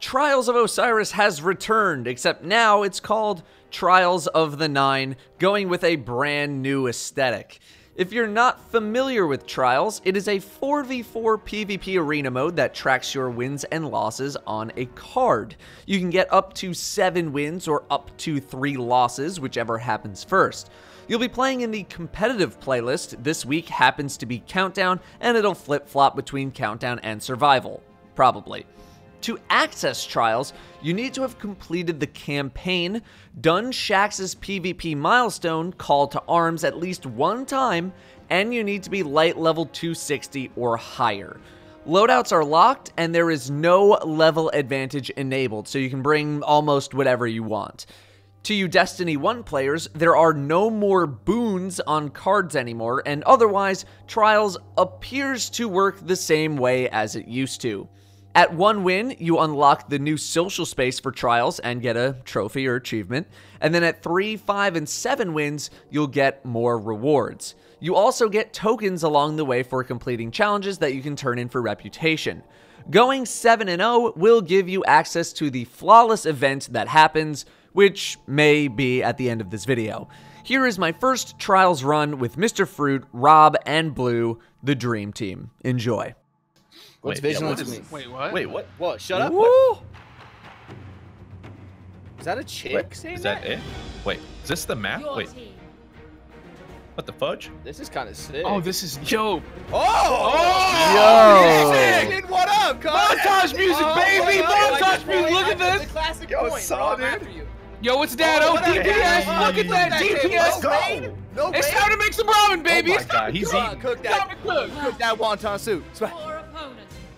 Trials of Osiris has returned, except now it's called Trials of the Nine, going with a brand new aesthetic. If you're not familiar with Trials, it is a 4v4 PvP arena mode that tracks your wins and losses on a card. You can get up to 7 wins or up to 3 losses, whichever happens first. You'll be playing in the competitive playlist. This week happens to be Countdown, and it'll flip-flop between Countdown and Survival, probably. To access Trials, you need to have completed the campaign, done Shax's PvP milestone, Call to Arms, at least one time, and you need to be light level 260 or higher. Loadouts are locked, and there is no level advantage enabled, so you can bring almost whatever you want. To you Destiny 1 players, there are no more boons on cards anymore, and otherwise, Trials appears to work the same way as it used to. At 1 win, you unlock the new social space for Trials and get a trophy or achievement, and then at 3, 5, and 7 wins, you'll get more rewards. You also get tokens along the way for completing challenges that you can turn in for reputation. Going 7-0 will give you access to the flawless event that happens, which may be at the end of this video. Here is my first Trials run with Mr. Fruit, Rob, and Blue, the Dream Team. Enjoy. What's vigilance mean? Wait, what? Wait, what? What? Shut up. What? Is that a chick saying is that? Is that it? Wait, is this the map? Wait. What the fudge? This is kind of sick. Oh, this is dope. Oh! Oh! Yo! Music! What up, montage music, baby! Montage music! Look at this! Classic yo, point, saw, dude. Yo, it's Datto. DPS! Look at that! DPS! No, it's time to make some ramen, baby! Oh my God, he's eating. Cook that. Cook that wonton soup.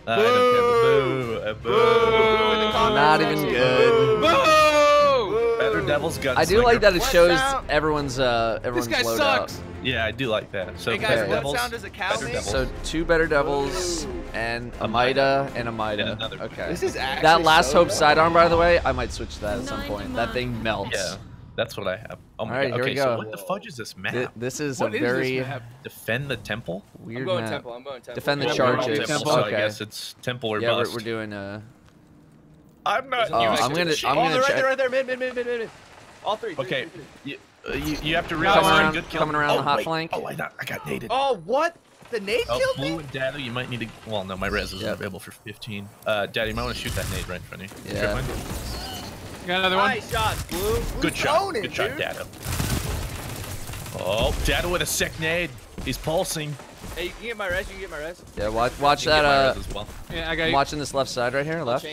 Boo! Boo! Not even good. Boo! Better Devils gunslinger. I do like that it shows everyone's everyone's loadout. This guy sucks. Yeah, I do like that. So hey guys, what sound does a cow make? So 2 Better Devils and a Mida and a Mida. Okay. This is actually that Last Hope sidearm, by the way, I might switch to that at some point. That thing melts. Yeah, that's what I have. Oh my God. Okay, so what the fudge is this map? This is a very defend the temple. Weird map. I'm going temple. I'm going temple. Defend the charges. So I guess it's temple or bust. Yeah, we're doing a. I'm not. I'm gonna. Oh, they're right there. Mid. All 3. Okay. You have to realize coming around the hot flank. Oh, I got naded. Oh, what? The nade killed me? Blue and Daddy, you might need to. Well, no, my res isn't available for 15. Daddy, you might want to shoot that nade right in front of you. Yeah. You got another one? Nice shot, Blue. Good shot. Good shot, Daddy. Oh, Daddy with a sick nade. He's pulsing. Hey, you can get my res. You can get my res. Yeah, watch that. Yeah, I got you. Watching this left side right here. Left.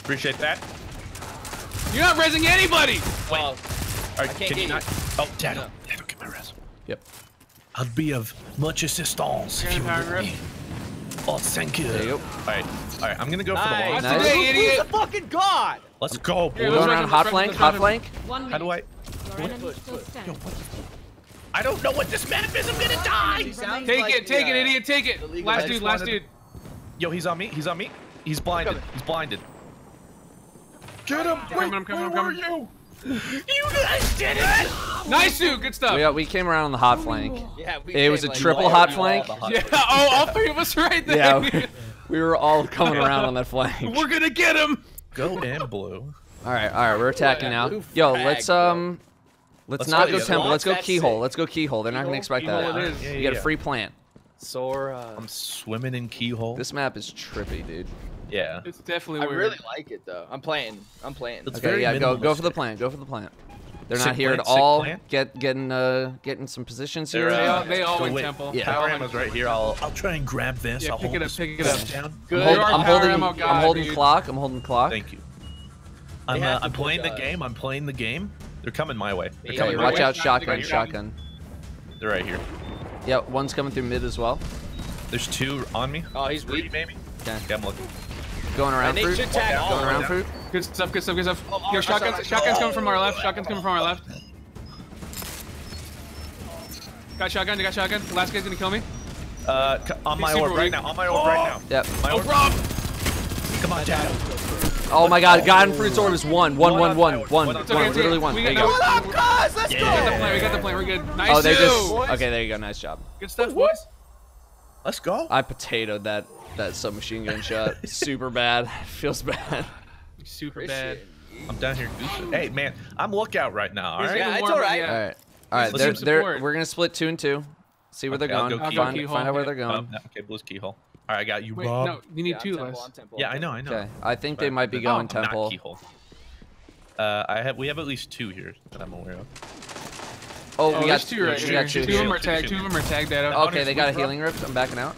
Appreciate that. You're not resing anybody. Wait. All right, can you not? Oh, Datto. Datto, get my res. Yep. I'd be of much assistance if you would be. Oh, thank you. There you go. All right, I'm gonna go for the wall. Nice. Who's the fucking god? Let's go, boy. We're going around hot flank. How do I? I don't know what this map is. I'm gonna die. Take it, idiot. Take it. Last dude. Yo, he's on me. He's blinded. Get him. Wait, where are you? You guys did it! Nice dude, good stuff. We came around on the hot flank. Yeah, it was a triple hot flank. Yeah, oh, all 3 of us right there. Yeah, we were all coming around on that flank. We're gonna get him. Go and Blue. All right, we're attacking now. Yo, let's not go temple. Let's go keyhole. They're not gonna expect that. You get a free plant. Sora. I'm swimming in keyhole. This map is trippy, dude. Yeah, it's definitely weird. I really like it though. I'm playing. Okay, yeah, go for the plant. They're not here at all. Getting some positions here. They all went temple. Yeah, power ammo's right here. I'll try and grab this. Yeah, pick it up. Down. Good. I'm holding clock. Thank you. I'm playing the game. They're coming my way. Watch out, shotgun. They're right here. Yeah, one's coming through mid as well. There's 2 on me. Oh, he's weak, maybe. Okay, I'm looking. Going around fruit. Going around fruit. Good stuff. Yo, shotgun's coming from our left. Got shotgun. The last guy's gonna kill me. On my orb right now. Yep. Oh, Rob! Come on, Dad. Oh my God, God, fruit's orb is one. Literally one. There you go. What up, guys? Let's go. We got the plane. We're good. Nice. Oh, they just. Okay, there you go. Nice job. Good stuff, boys. Let's go. I potatoed that that submachine gun shot. Super bad. Feels bad. Super bad. I'm down here. Hey, man, I'm lookout right now. All right? Yeah, it's all right. All right. All right. We're going to split 2 and 2. See where they're going. Find out where they're going. Okay, Blue's keyhole. All right, I got you, Rob. No, you need two less. Yeah, I know, I know. Okay. I think they might be going temple. Not keyhole. We have at least two here that I'm aware of. Oh, we got two right here. Two of them are tagged. Two of them are tagged. Okay, they got a healing rift. I'm backing out.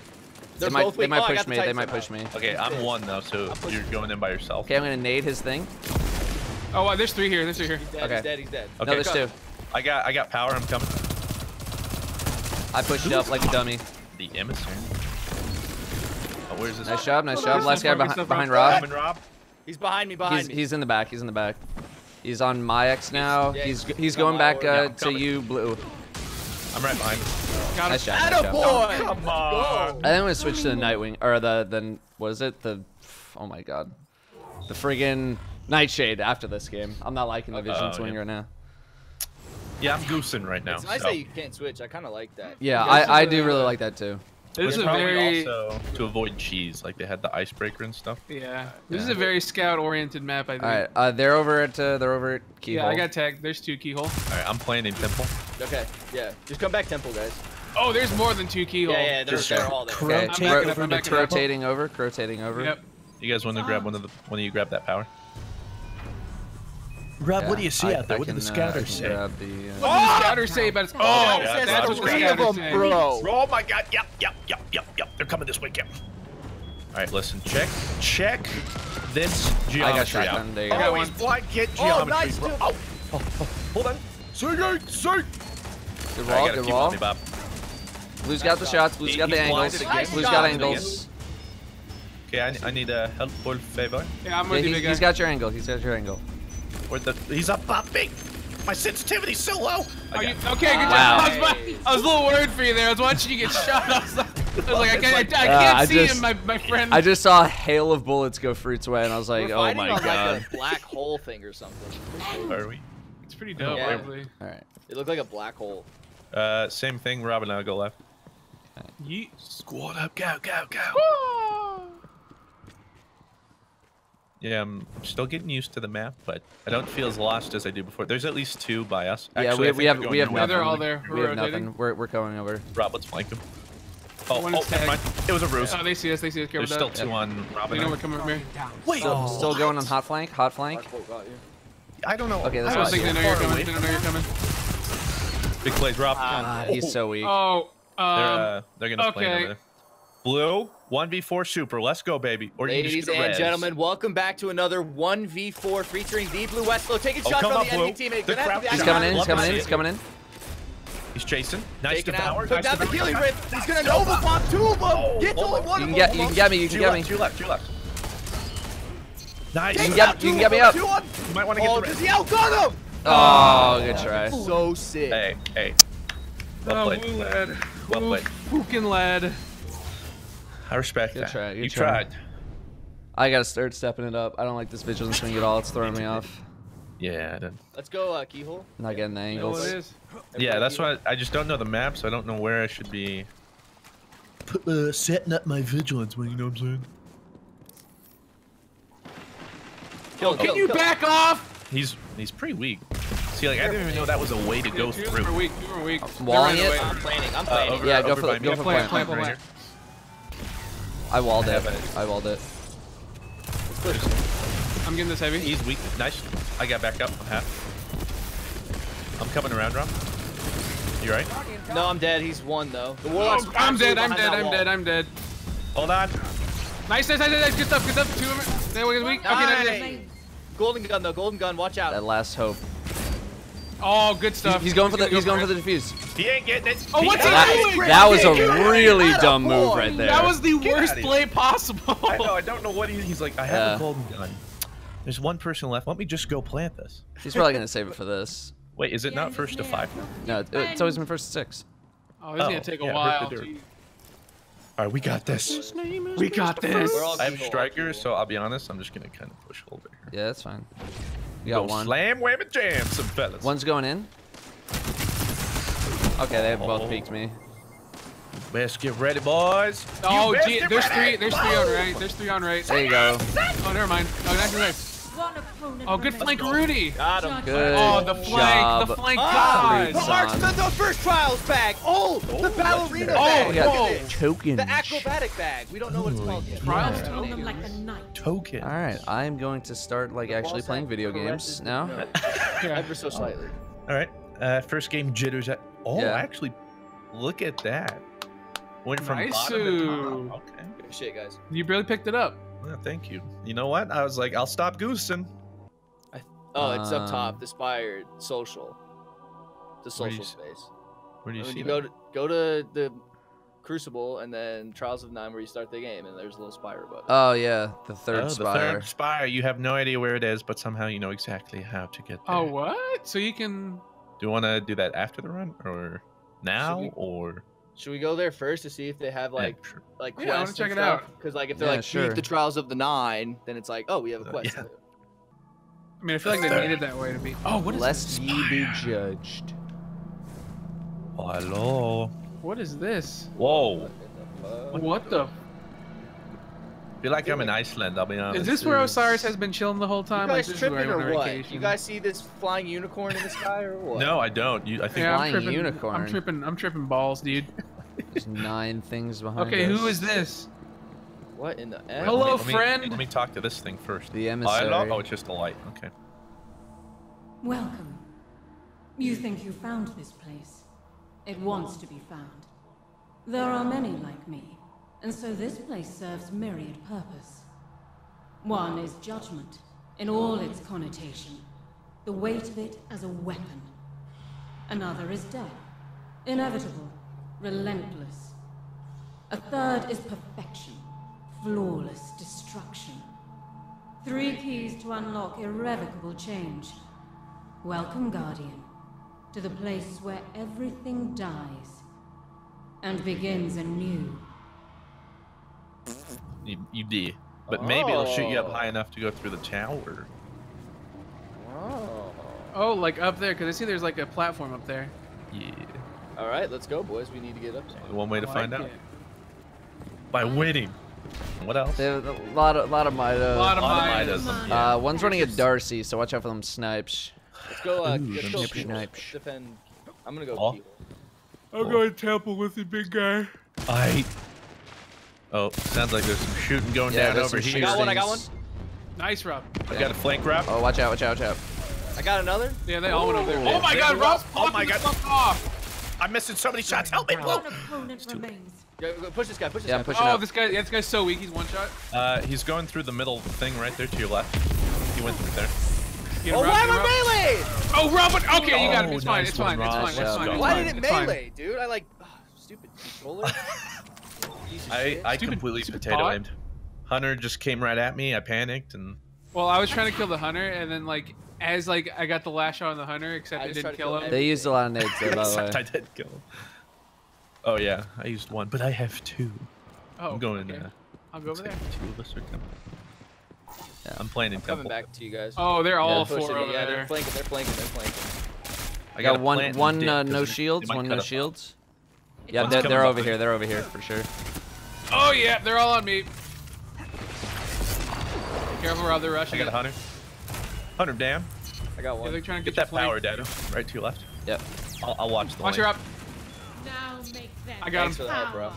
They might push me. They might push me. Okay, I'm one though, so you're going in by yourself. Okay, I'm gonna nade his thing. Oh, wow, there's three here. There's three here. He's dead. Okay. He's dead. He's dead. Okay. No, there's two. I got power. I'm coming. I pushed it up like a dummy. The emissary. Oh, where's this? Nice job. Nice job. Last guy behind Rob. He's behind me. Behind me. He's in the back. He's in the back. He's on my X now. He's going back to you, Blue. I'm right behind him. Nice shot. Atta boy. Come on. I think I'm gonna switch to the Nightwing or the what is it? The oh my god, the friggin' Nightshade after this game. I'm not liking the vision swing right now. Yeah, I'm goosing right now. It's nice that you can't switch. I kind of like that. Yeah, I do really like that too. This is very also to avoid cheese, like they had the icebreaker and stuff. Yeah, this is a very scout-oriented map. I think. All right, they're over at keyhole. Yeah, I got tagged. There's two keyhole. All right, I'm playing in temple. Okay, yeah, just come back temple, guys. Oh, there's more than two keyhole. Yeah, yeah, they're all there. Okay, rotating over, rotating over. Yep. You guys want to grab one of you grab that power. Rob, yeah, what do you see out there? What did the scouters say? What did the scouters say about it? Oh, that's what the scouters say. Bro. Oh my god, yep. They're coming this way, yep. All right, listen, check this geometry I got shotgun, there you go. Oh, he's blind, get geometry, nice, bro. Oh, hold on. See. Good wall, good wall. Blue's got the shots, Blue's got the angles. Blue's got angles. Okay, I need a helpful favor. Yeah, I'm with you, big guy. He's got your angle, he's got your angle. He's up popping. My sensitivity's so low. Okay, good job. Wow. I was a little worried for you there. I was watching you get shot. I was like, I can't see him, my friend. I just saw a hail of bullets go Fruit's way, and I was like, oh my god. Like a black hole thing or something. Are we? It's pretty dope. Yeah. Probably. All right. It looked like a black hole. Same thing. Rob and I go left. Right. Yeet. Squad up. Go. Whoa. Yeah, I'm still getting used to the map, but I don't feel as lost as I do before. There's at least two by us. Actually, yeah, we have nothing. They're all there. We have nothing. We're going over. Rob, let's flank them. Oh, never mind. It was a ruse. Oh, they see us. They see us. There's still two on Rob. You know we're coming over here. Wait, still going on hot flank. Hot flank. I don't know. Okay, that's I don't think they know you're coming. They don't know you're coming. Big plays, Rob. He's so weak. Oh, they're gonna play over there. Blue, 1v4 super. Let's go, baby. Or ladies and gentlemen, welcome back to another 1v4 featuring the BlueWestlo. Taking shots from the enemy teammate. He's coming in. He's coming in. He's coming in. He's chasing. Nice to power. Took down the healing rift. He's gonna Nova bomb two of them. Get only one of them. You can get me. You can get me. Two left. Nice. You can get me up. You might want to get the rift. Does he outgun him? Oh, good try. So sick. Hey. Well played, lad. Well played. Fucking lad. I respect that. You tried. I gotta start stepping it up. I don't like this vigilant swing at all. It's throwing me off. Yeah, I did. Let's go, keyhole. I'm not getting the angles. No, it is. Yeah, that's why I just don't know the map, so I don't know where I should be. Setting up my vigilance wing, you know what I'm saying? Can you back off? He's pretty weak. See, like, I didn't even know that was a way to go through. We're weak. I'm walling it. I'm planning. Yeah, go for plan. I walled it. I walled it. I'm getting this heavy. He's weak. Nice. I got back up. I'm half. I'm coming around, Rob. You right? No, I'm dead. He's one though. The Warlock's I'm dead. Hold on. Nice. Good stuff. Two of them. Weak. Okay, nice. Golden gun though. Golden gun. Watch out. That last hope. Oh, good stuff. He's going for the defuse. He ain't getting it. Oh, what's he doing? That was a really dumb move right there. That was the worst play possible. I know. I don't know what he's like. I have a golden gun. There's one person left. Let me just go plant this. He's probably gonna save it for this. Wait, is it not first to 5? No, it's always been first to 6. Oh, it's gonna take a while. All right, we got this. We got this. I have Striker, so I'll be honest. I'm just gonna kind of push over here. Yeah, that's fine. We got one. Slam, wham, and jam, some fellas. One's going in. Okay, they both peeked me. Best get ready, boys. Oh, gee, there's three on right. There's three on right. There you go. Oh, never mind. Oh, that's right. Oh, good flank, Rudy. Got him. Good. Oh, the flank. The flank. God. The arcs of those first trials bag. Oh, the ballerina bag. Oh, token. The acrobatic bag. We don't know what it's called yet. Trials token. Token. All right, I'm going to start like actually playing video games now. Ever so slightly. All right. First game jitters. Oh, actually, look at that. Went from bottom to top. Okay. Good shit, guys. You barely picked it up. Yeah, thank you. You know what? I was like, I'll stop goosing. Oh, it's up top. The Spire, social. The social space. Where do you see it? Go to the Crucible and then Trials of Nine where you start the game, and there's a little Spire above it. Oh, yeah. The third Spire. The third Spire. You have no idea where it is, but somehow you know exactly how to get there. Oh, what? So you can... Do you want to do that after the run, or now, or... Should we go there first to see if they have like quests? Yeah, I want to check it out. Because like if they're like beat the Trials of the Nine, then it's like, oh, we have a quest. Yeah. I mean, I feel like they made it that way to be. Oh, what is this? Lest ye be judged. Hello. What is this? Whoa. What the? I feel like I'm in Iceland. I'll be honest. Is this where Osiris has been chilling the whole time? You guys like, tripping or what? Vacation. You guys see this flying unicorn in the sky or what? No, I don't. I think I'm tripping, unicorn. I'm tripping balls, dude. There's 9 things behind. Okay, who is this? What in the? Wait, hello, friend. Let me talk to this thing first. The emissary. Oh, it's just a light. Okay. Welcome. You think you found this place? It wants to be found. There are many like me. And so this place serves myriad purpose. One is judgment, in all its connotation, the weight of it as a weapon. Another is death, inevitable, relentless. A third is perfection, flawless destruction. 3 keys to unlock irrevocable change. Welcome, Guardian, to the place where everything dies and begins anew. You did, but maybe it'll shoot you up high enough to go through the tower. Oh, like up there, because I see there's like a platform up there. Yeah. All right, let's go, boys. We need to get up there. One way to find out. By winning. What else? There's a lot of Mida. A lot of Midas. One's running at Darcy, so watch out for them snipes. Let's go. Let's go defend. I'm gonna go. I'm going temple with the big guy. Oh, sounds like there's some shooting going down over here. I got one. Nice, Rob. I got a flank, Rob. Oh, watch out, watch out, watch out. I got another. Yeah, they all went over there. Oh, my God, Rob. Oh, my God. Off. I'm missing so many shots. Help me, Blue. Push this guy, push this guy. Oh, this guy's so weak. He's one shot. He's going through the middle thing right there to your left. He went through there. Yeah, oh, why am I melee? Oh, Rob. Okay, you got him. It's fine, it's fine, it's fine. Why did it melee, dude? I like, stupid controller. I completely potato aimed. Hunter just came right at me. I panicked and. Well, I was trying to kill the Hunter, and then like I got the last shot on the Hunter, except it didn't kill him. They used a lot of nades though, by the way. I did kill him. Oh yeah, I used 1, but I have 2. Oh. I'm going. I'll go over there. 2 of us are coming. Yeah. I'm playing in temple. Coming back to you guys. Oh, they're all 4 over there. They're flanking. They're flanking. They're flanking. I got one no shields. One no shields. Yeah, they're over here. They're over here for sure. Oh yeah, they're all on me. Careful, Rob, they're rushing. I got a Hunter. Hunter, damn. I got one. Yeah, they're trying to get that power, Datto. Right to your left. Yep. I'll watch the. Watch her up. Now make them. I got him. Help, bro.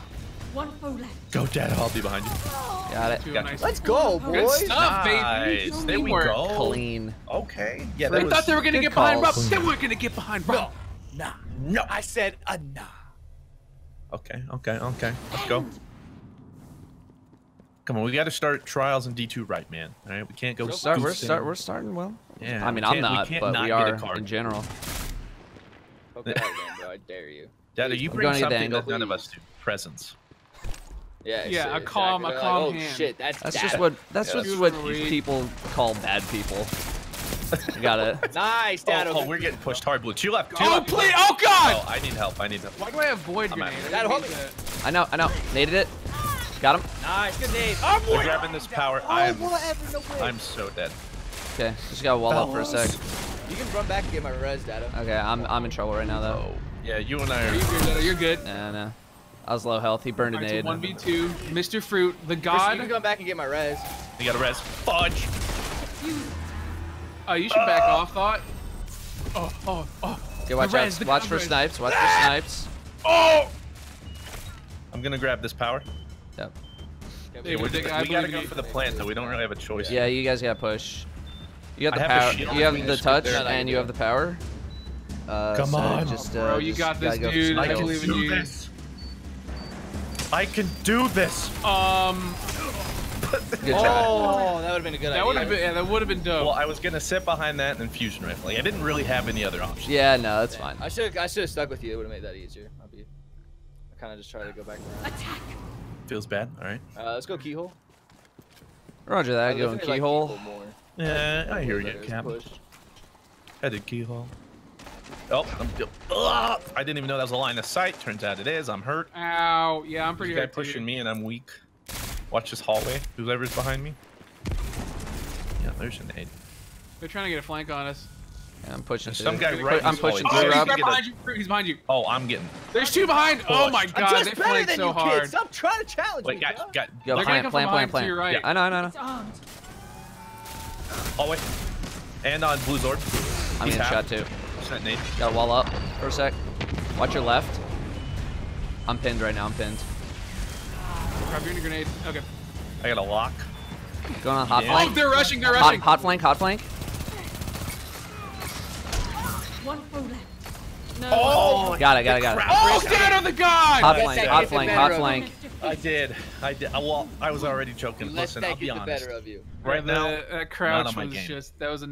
One foe left. Go, Datto. I'll be behind you. Got it. Nice. Let's go, boys. Good stuff, baby. Nice. There we go. Clean. Okay. Yeah. I thought they were gonna get behind Rob. They weren't gonna get behind Rob. Nah. No. I said a nah. Okay. Okay. Okay. Let's go. Come on, we got to start trials in D2 right, man. All right, we can't go. We're starting well. Yeah. I mean, I'm not, but we are in general. Okay, bro, I dare you. Datto, you bring something that none of us do. Presence. Yeah. Yeah. A calm hand. Oh shit, that's just what people call bad people. You got it. Nice, Datto. Oh, we're getting pushed hard, Blue. To your left. Oh please! Oh god! Oh, I need help. I need help. Why do I avoid you? I know. Naded it. Got him. Nice, good nade. I'm grabbing this power. I'm so dead. Okay, just gotta wall up for a sec. You can run back and get my res, Datto. Okay, I'm in trouble right now though. Yeah, you and I are. You're good. Nah. I was low health. He burned an aid. 1v2. Mr. Fruit, the god. I'm going back and get my res. You got a res. Fudge. Oh, you should back off, Thought. Okay, watch out. Watch for snipes. Watch for snipes. Oh! I'm going to grab this power. Yep. Yeah, we got to go for the plant, though. We don't really have a choice. Yeah, you guys got to push. You got the power. You have the touch, and you have the power. Come on. Bro, you got this, dude. I believe in you. I can do this. Oh, that would have been a good idea. That would have been dope. Well, I was gonna sit behind that and then fusion rifle. Like, I didn't really have any other options. Yeah, no, that's fine. I should have stuck with you. It would have made that easier. I kind of just try to go back around. Attack. Feels bad. All right. Let's go keyhole. Roger that. Going keyhole. Like keyhole yeah, I hear you, Cap. Headed keyhole. Oh, I didn't even know that was a line of sight. Turns out it is. I'm hurt. Ow. Yeah, I'm pretty hurt. This guy pushing me and I'm weak. Watch this hallway. Whoever's behind me. Yeah, there's an aid. They're trying to get a flank on us. Yeah, I'm pushing. Some guy right. I'm pushing. Oh, he's right behind you. He's behind you. Oh, I'm getting. There's two behind. Oh my God, they flanked so hard. Stop trying to challenge me. Yo, plant. Yeah, I know. Hallway. And on blue sword. I'm getting shot too. Got a wall up for a sec. Watch your left. I'm pinned right now. I'm pinned. Grab your grenade. Okay. I got a lock. Going on hot flank. Oh, they're rushing. They're rushing. Hot flank. Hot flank. One left. No, oh, got it. Oh, stand on the guy. Hot flank. Hot flank. Hot flank. I did. Well, I was already joking. Listen, I'll be honest. Better of you. Right now, that crouch was just that was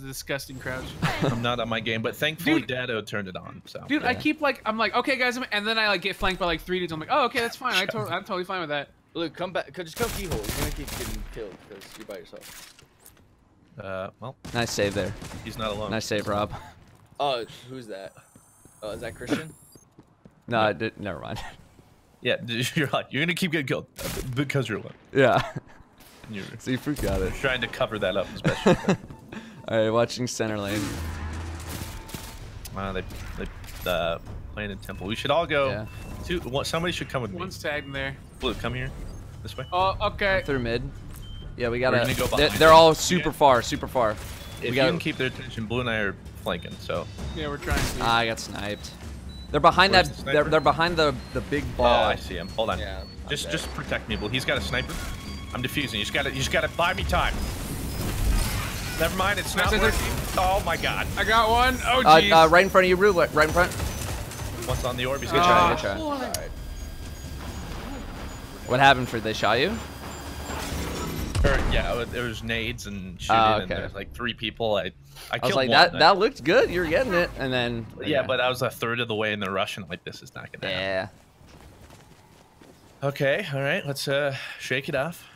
a disgusting crouch. I'm not on my game, but thankfully Datto turned it on. So. Dude, yeah. I'm like, okay, guys, and then I like get flanked by like three dudes. I'm like, oh, okay, that's fine. I'm totally fine with that. Look, come back. Just come keyhole. You're gonna keep getting killed because you're by yourself. Well. Nice save there. He's not alone. Nice save, Rob. Oh, who's that? Oh, is that Christian? No, I did. Never mind. Yeah, you're like, you're gonna keep getting killed because you're alone. Yeah. See, Fruit got it. Trying to cover that up, especially. Alright, watching center lane. They planted temple. We should all go. Yeah. Somebody should come with me. One's tagged in there. Blue, come here. This way. Oh, okay. I'm through mid. Yeah, we gotta. Go they're all super far, super far. If you can keep their attention, Blue and I are flanking, so. Yeah, we're trying to. I got sniped. They're behind they're behind the big ball. Oh, I see him. Hold on. Yeah, just protect me, Blue. He's got a sniper. I'm defusing. You just gotta buy me time. Never mind. It's not working. Oh my God. I got one. Oh jeez. Right in front of you, Rue. Right in front. What's on the orb? He's gonna try. All right. What happened? They shot you? Yeah, there was nades and shooting, and there's like three people. I was like, that looked good. You're getting it, and then yeah, but I was a third of the way in the rush, and like this is not gonna happen. Yeah. Okay, all right, let's shake it off.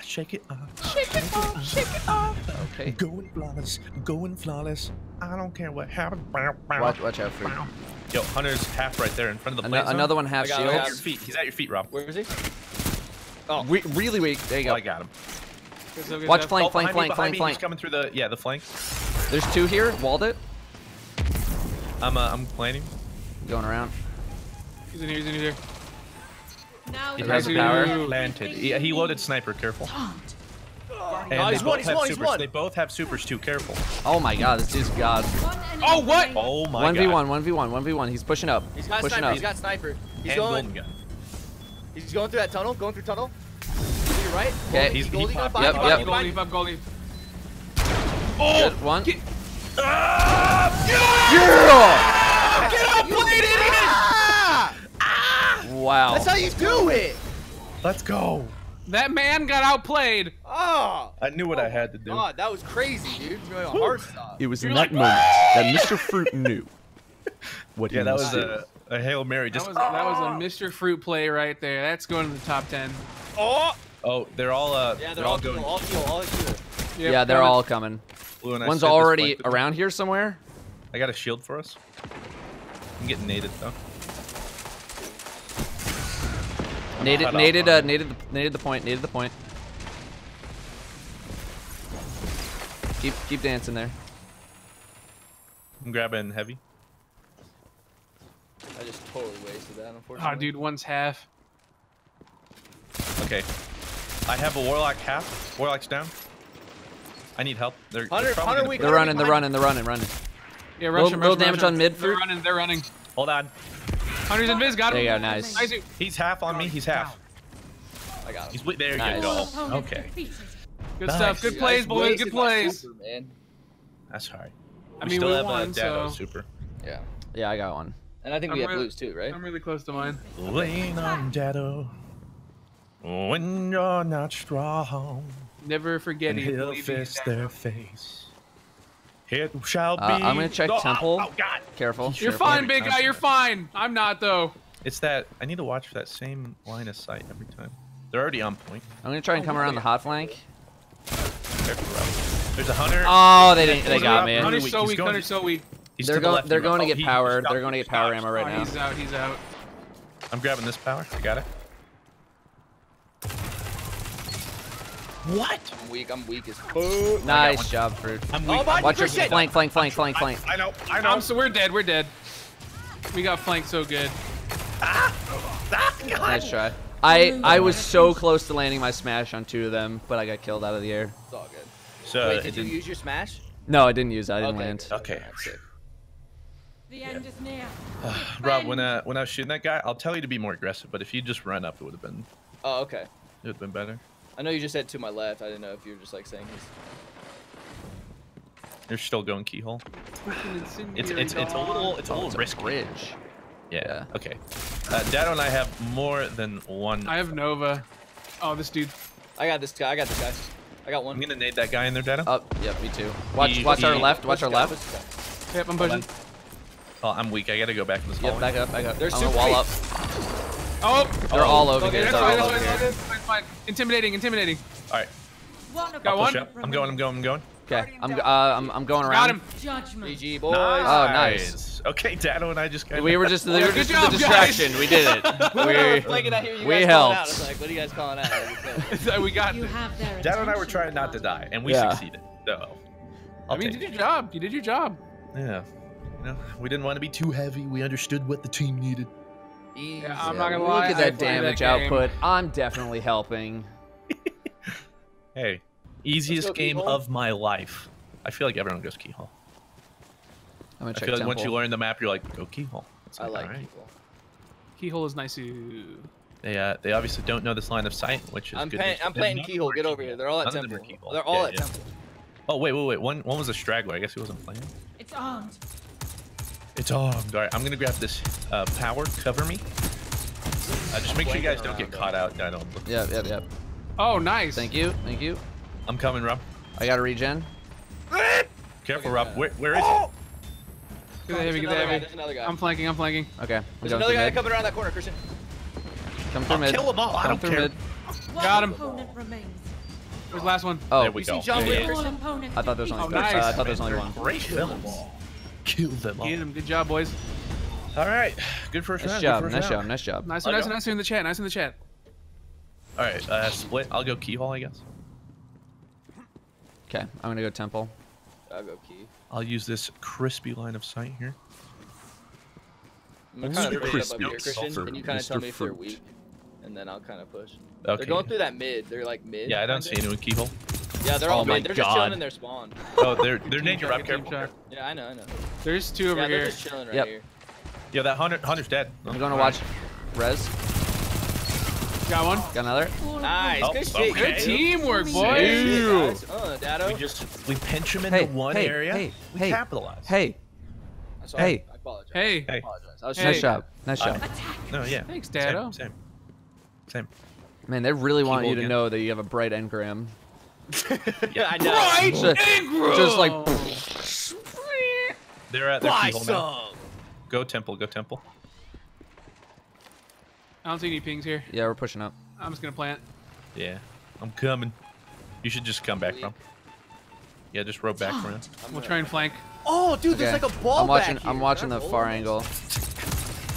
Shake it off. Shake it off. Shake it off. Okay. Going flawless. Going flawless. I don't care what happened. Watch out for you. Yo, Hunter's half right there in front of the plane. Another one half shield. He's at your feet, Rob. Where is he? Oh, really weak. There you go. I got him. Watch flank, flank. He's coming through the flank. There's two here. Walled it. I'm planning. Going around. He's in here. No, he has power. Planted. Yeah, he loaded sniper. Careful. And he's one. They both have supers too. Careful. Oh my God, this dude's God. Oh what? Oh my God. 1v1. He's pushing up. He's got pushing sniper. Up. He's got sniper. He's going. He's going through that tunnel. Going through tunnel. To your right. Okay. He's goldie. Yep. Oh. Good one. Get up, blade idiot! Wow. That's how you do it. Let's go. That man got outplayed. Oh. I knew what I had to do. God, that was crazy, dude. Really hard stuff. It was in that moment that Mr. Fruit knew what he was doing. Yeah, that was a Hail Mary. That was a Mr. Fruit play right there. That's going to the top 10. Oh. Oh, they're all going. Yeah, they're all coming. One's already around here somewhere. I got a shield for us. I'm getting naded though. Naded the point. Keep dancing there. I'm grabbing heavy. I just totally wasted that, unfortunately. Oh, dude, one's half. Okay. I have a Warlock half. Warlock's down. I need help. They're, Hunter, they're running. Yeah, rush, roll damage on mid. They're running, Hold on. Hunter's invis, got him. There you go, nice. He's half on me, he's half. I got him. He's, there nice. You go. Okay. Good stuff, good plays, boys, good plays. Super, man. That's hard. I mean, still have a Datto super. Yeah. Yeah, I got one. And I think we have blues too, right? I'm really close to mine. Lean on Datto when you're not strong. Never forget he'll fist their face. It shall be. I'm gonna check temple. Oh, God. Careful. You're fine, big guy. You're fine. I'm not though. It's that I need to watch for that same line of sight every time. They're already on point. I'm gonna try and come around the hot flank. There's a Hunter. Oh, they didn't. They got me. Hunter's so weak. Hunter's so weak. They're going. They're going to get powered. They're going to get power ammo right now. He's out. He's out. I'm grabbing this power. I got it. What? I'm weak. I'm weak as fuck. Nice job, Fruit. I'm weak. Oh, watch your flank, flank. I know. So we're dead. We're dead. We got flanked so good. Ah! God. Nice try. I was so close to landing my smash on two of them, but I got killed out of the air. It's all good. So wait, did you use your smash? No, I didn't use it. I didn't land. Okay. The end is near. Rob, when I was shooting that guy, I'll tell you to be more aggressive. But if you just run up, it would have been. Oh, okay. It would have been better. I know you just said to my left. I didn't know if you were just like saying his. You're still going keyhole. It's a little risky. Bridge. Yeah. Okay. Datto and I have more than one. I have Nova. Oh, this dude. I got this guy. I got one. I'm gonna nade that guy in there, Datto. Oh, yeah, me too. Watch our left. Watch our left. Yep, I'm pushing. Oh, I'm weak. I gotta go back in this hallway. Yep, back up. They're super wall up. Oh, they're all over here. Fine. Intimidating. All right. Got one. I'm going. Okay. I'm going around. Got him. GG, boys. Nice. Okay, Datto and I just kind of. We were just the distraction. Guys. We did it. We helped. I was like, what are you guys calling out? So we got this. Datto and I were trying not to die, and we succeeded. So, I mean, you did your job. You did your job. Yeah. You know, we didn't want to be too heavy. We understood what the team needed. Yeah, I'm not gonna lie. Look at that damage output. I'm definitely helping. Hey, easiest game of my life. I feel like everyone goes keyhole. I'm gonna check temple. Like once you learn the map, you're like, go keyhole. I like keyhole. Keyhole is nice. They obviously don't know this line of sight, which is good. I'm playing keyhole. Get over here. They're all at temple. They're all at temple. Oh wait. One was a straggler. I guess he wasn't playing. It's armed. It's armed. All right, I'm gonna grab this power. Cover me. Just make sure you guys don't get caught out. Datto. Yep. Oh, nice. Thank you. I'm coming, Rob. I gotta regen. Careful, Rob. Where is it? Get the heavy. I'm flanking. Okay. There's another guy coming around that corner, Christian. Come through mid. Kill them all. I don't care. Got him. Where's the last one? Oh, there we go. I thought there was only one. Great film. Kill them all. Get him. Good job, boys. All right. Good first round. Nice job. Nice in the chat. All right. Split. I'll go keyhole, I guess. Okay. I'm going to go temple. I'll go key. I'll use this crispy line of sight here. I'm kind of crispy up here, Christian. Can you kind of tell me if they're weak? And then I'll kind of push. Okay. They're going through that mid. They're like mid. Yeah, I don't see anyone keyhole. Yeah, they're all mid. They're just chilling in their spawn. Oh, they're nature up here. Yeah, I know. There's two over here. Yeah, they're just chilling right here. Yeah, that Hunter's dead. I'm going to watch Rez. Got one. Got another. Nice. Good shit. Good teamwork, boys. Datto. We pinch him into one area. We capitalize. I apologize. Nice job. No, yeah. Thanks, Datto. Same. Man, they really want you to know that you have a bright engram. Yeah, I know. Right, just like they're at their keyhole now. Go temple. I don't see any pings here. Yeah, we're pushing up. I'm just gonna plant. Yeah, I'm coming. You should just come back, bro. Yeah, just rope back for him. We'll try and flank. Oh, dude, there's like a ball. I'm watching the far angle.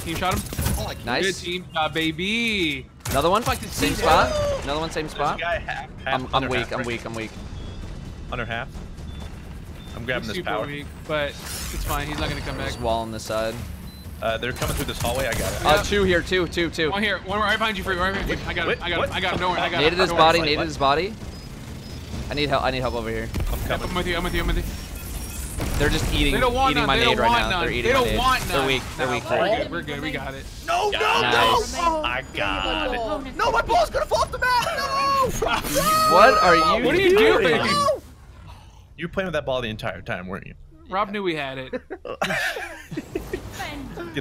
Team shot him. Oh, nice. Good team shot, baby. Another one? Same spot? Another one, same spot? I'm weak. Under half. I'm grabbing this power. Weak, but it's fine. He's not going to come back. Just wall on this side. They're coming through this hallway. I got it. Two here. Two. One here. One right behind you, Free. Right behind you. I got him. Don't worry. I got him. Needed his body. Needed his body. I need help. I need help over here. I'm coming. I'm with you. They're just eating. They don't want none. They're eating my nade right now. They're weak. They're weak. We're good. We got it. No. I got it. No, my ball's gonna fall off the map. No. What are you? What are you doing? You were playing with that ball the entire time, weren't you? Rob knew we had it.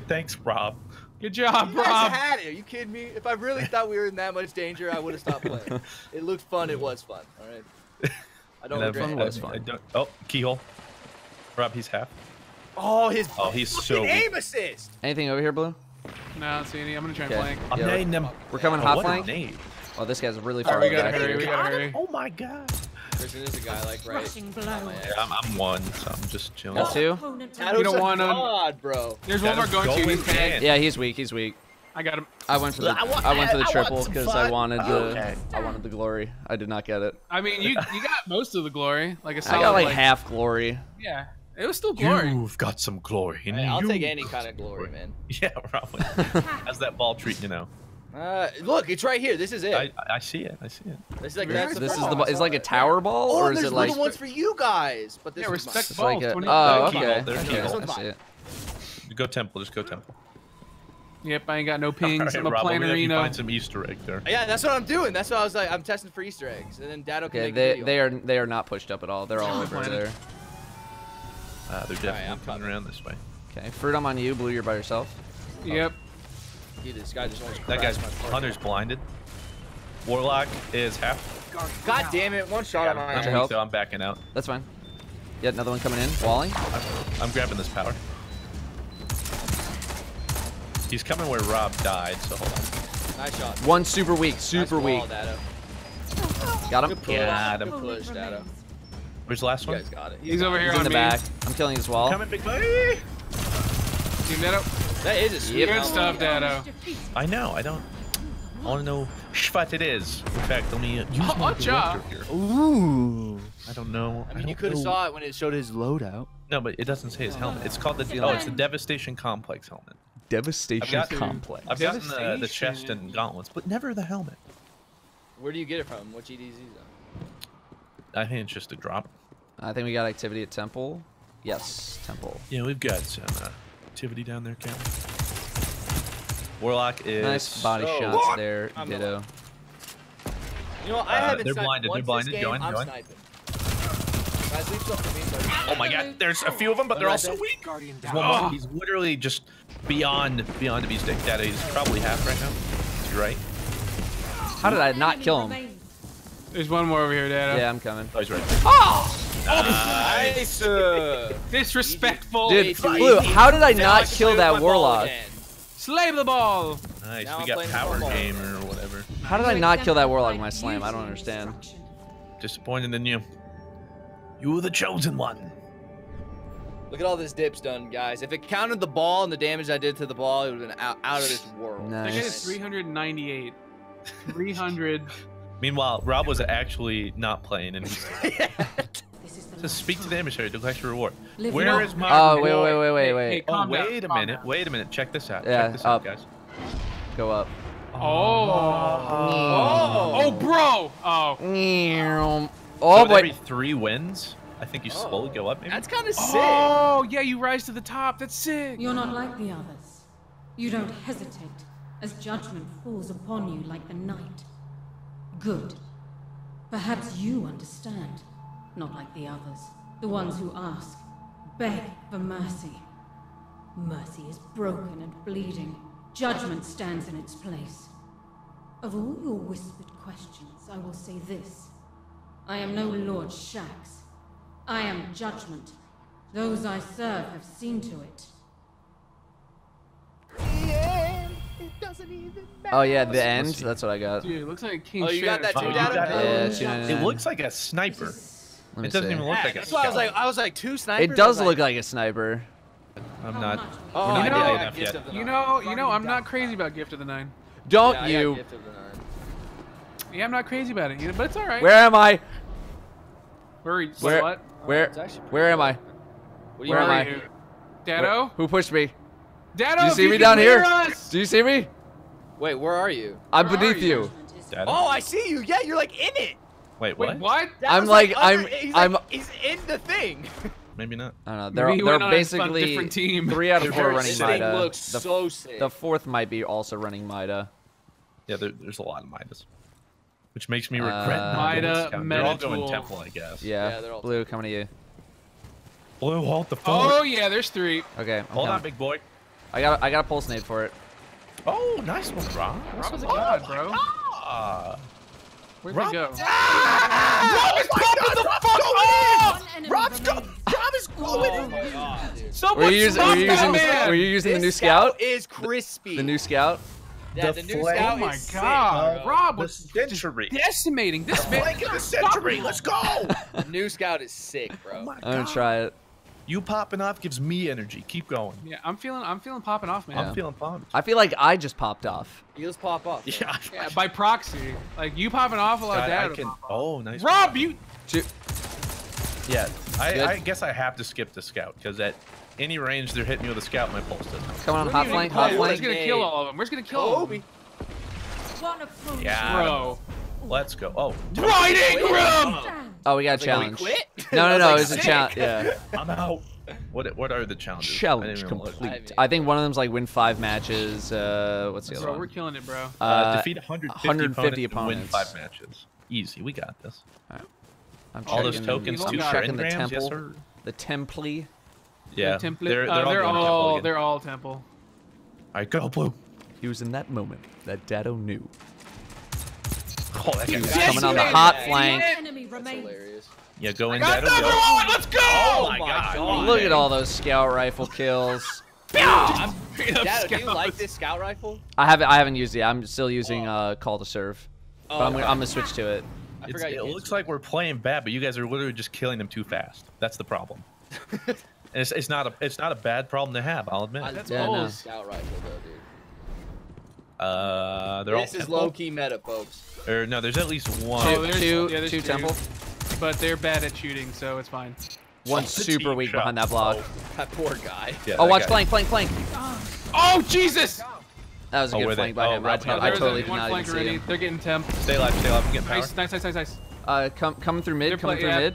Thanks, Rob. Good job, Rob. I had it. Are you kidding me? If I really thought we were in that much danger, I would have stopped playing. It looked fun. It was fun. All right. I don't regret it. It was fun. Oh, keyhole. Rob, he's half. Oh, his he's so weak. Aim assist. Anything over here, Blue? No, I don't see any. I'm going to try and flank. I'm nading them. We're coming hot flank. Oh, this guy's really far. We got to hurry. Oh, my God. There's a guy like right. I'm one, so I'm just chilling. Got two. You don't want him, bro. There's one more going to his tank. Yeah, he's weak. He's weak. I got him. I went for the triple because I wanted the glory. I did not get it. I mean, you got most of the glory. Like a solid, I got like half glory. Yeah, it was still glory. You've got some glory. Hey, I'll take any kind of glory, man. Yeah, probably. How's that ball treat you now? Look, it's right here. This is it. I see it. I see it. This is like it's like a tower ball, or is it like? There's little ones for you guys, but this is like a. Oh, okay. I see it. Go temple. Just go temple. Yep, I ain't got no pings. I'm a planerino. Find some Easter egg there. Yeah, that's what I'm doing. That's what I was like. I'm testing for Easter eggs, and then Datto can make a deal. They are not pushed up at all. They're all over there. They're definitely coming around this way. Okay, Fruit. I'm on you. Blue, you're by yourself. Yep. Hunter's blinded. Warlock is half. God damn it! One shot on iron. So I'm backing out. That's fine. Yet another one coming in. Walling. I'm grabbing this power. He's coming where Rob died. So hold on. Nice shot. One super weak. Super weak. Got him. Got him. Where's the last one? Got it. He's over here on me. He's in the back. I'm killing his wall. Coming, big buddy. Team Datto. That is a sweet good stuff, Datto. I know. I want to know what it is. In fact, let me use my director here. Ooh. I don't know. I mean, you could have saw it when it showed his loadout. No, but it doesn't say his helmet. It's called the. Oh, it's the Devastation Complex helmet. Devastation Complex. I've gotten the chest and gauntlets, but never the helmet. Where do you get it from? What GDZ zone? I think it's just a drop. I think we got activity at temple. Yes, temple. Yeah, we've got some. Activity down there, Cam. Warlock is nice body shots there, Ditto. You know, I haven't. They're blinded. They're blinded. Going, going. Oh my God! There's a few of them, but they're all so weak. He's literally just beyond a beefsteak. Daddy is probably half right now. You're right. How did I not kill him? There's one more over here, Datto. Yeah, I'm coming. Oh, he's right there. Oh! Nice! Disrespectful! Dude, Blue, how did I not kill that Warlock? Slave the ball! Nice, we got power game or whatever. How did I not kill that Warlock with my slam? I don't understand. Disappointed in you. You were the chosen one. Look at all this dip's done, guys. If it counted the ball and the damage I did to the ball, it would have been out of this world. Nice. I think it's 398. 300. Meanwhile, Rob was actually not playing and just speak to the emissary to collect your reward. Where is my reward? Wait. Hey, wait a minute. Check this out. Yeah, check this out, guys. Go up. Oh, bro. Oh, so boy. Every 3 wins, I think you slowly go up. Maybe? That's kind of sick. Oh, yeah, you rise to the top. That's sick. You're not like the others. You don't hesitate as judgment falls upon you like the night. Good. Perhaps you understand. Not like the others. The ones who ask, beg for mercy. Mercy is broken and bleeding. Judgment stands in its place. Of all your whispered questions, I will say this. I am no Lord Shax. I am judgment. Those I serve have seen to it. Oh yeah, the end. That's what I got. Dude, looks like King. Oh, you got that too, Datto? Yeah, it looks like a sniper. It doesn't even look like a sniper. That's why I was like two snipers. It does look like a sniper. I'm not. Oh, you know, I'm not crazy about Gift of the Nine. Don't you? Yeah, I'm not crazy about it, but it's all right. Where am I? Where am I? Datto? Who pushed me? Datto, do you see me down here? Us. Do you see me? Wait, where are you? I'm beneath you. Oh, I see you. Yeah, you're like in it. Wait, what? Wait, what? I'm like, he's in the thing. Maybe not. I don't know. They're basically team. 3 out of 4 running Mida. Looks so sick. The 4th might be also running Mida. Yeah, there's a lot of Midas, which makes me regret not Mida. They're all going Temple, I guess. Yeah. They're all Blue coming to you. Blue, hold the phone. Oh yeah, there's 3. Okay, I'm hold on, big boy. I got a pulse nade for it. Oh, nice one, Rob. Rob is a god, bro. God. Where'd Rob, they go? Ah! Rob is popping the fuck off! Rob is going in! Someone stop that man! Were you using the new scout? This is crispy. The new scout? Yeah, the new scout. Oh my god. Rob was decimating this man. Flank of the century. Let's go! The new scout is sick, bro. I'm gonna try it. You popping off gives me energy. Keep going. Yeah, I'm feeling popping off, man. Yeah. I'm feeling pumped. I feel like I just popped off. You just pop off. Man. Yeah. Yeah, by proxy. Like you popping off a lot. That can. Oh, nice. Rob, you. Yeah. I guess I have to skip the scout because at any range they're hitting me with a scout. My pulse doesn't. Come on, hot flank. We're just gonna kill all of them. We're just gonna kill Obi. Yeah. Bro. Let's go. Oh. Riding room. Oh, we got a challenge. Quit? No, it's a challenge. Yeah. I'm out. What are the challenges? Challenge complete. I think one of them's like win 5 matches. What's the other one? We're killing it, bro. Defeat 150 opponents. Win 5 matches. Easy. We got this. All right. I'm checking all those tokens. I'm checking the temple. Yes, sir. The temple. Yeah. The temple. They're all temple. All right, go Blue. He was in that moment that Datto knew. Oh, that guy's coming on the hot flank. That's hilarious. Yeah, go in there. Let's go! Oh my god. Look at all those scout rifle kills. Dad, do you like this scout rifle? I haven't used it. I'm still using Call to Serve. But I'm gonna switch to it. It looks like we're playing bad, but you guys are literally just killing them too fast. That's the problem. it's not a bad problem to have, I'll admit. That's a scout rifle though, dude. This is low-key meta, folks. Or no, there's at least one. Two temple. But they're bad at shooting, so it's fine. One super weak behind that block. Oh, that poor guy. Yeah, oh, watch flank. Oh, Jesus! That was a good flank by him. I totally did not even see him. They're getting temp. Stay alive. Get power. Nice. Coming through mid. Looking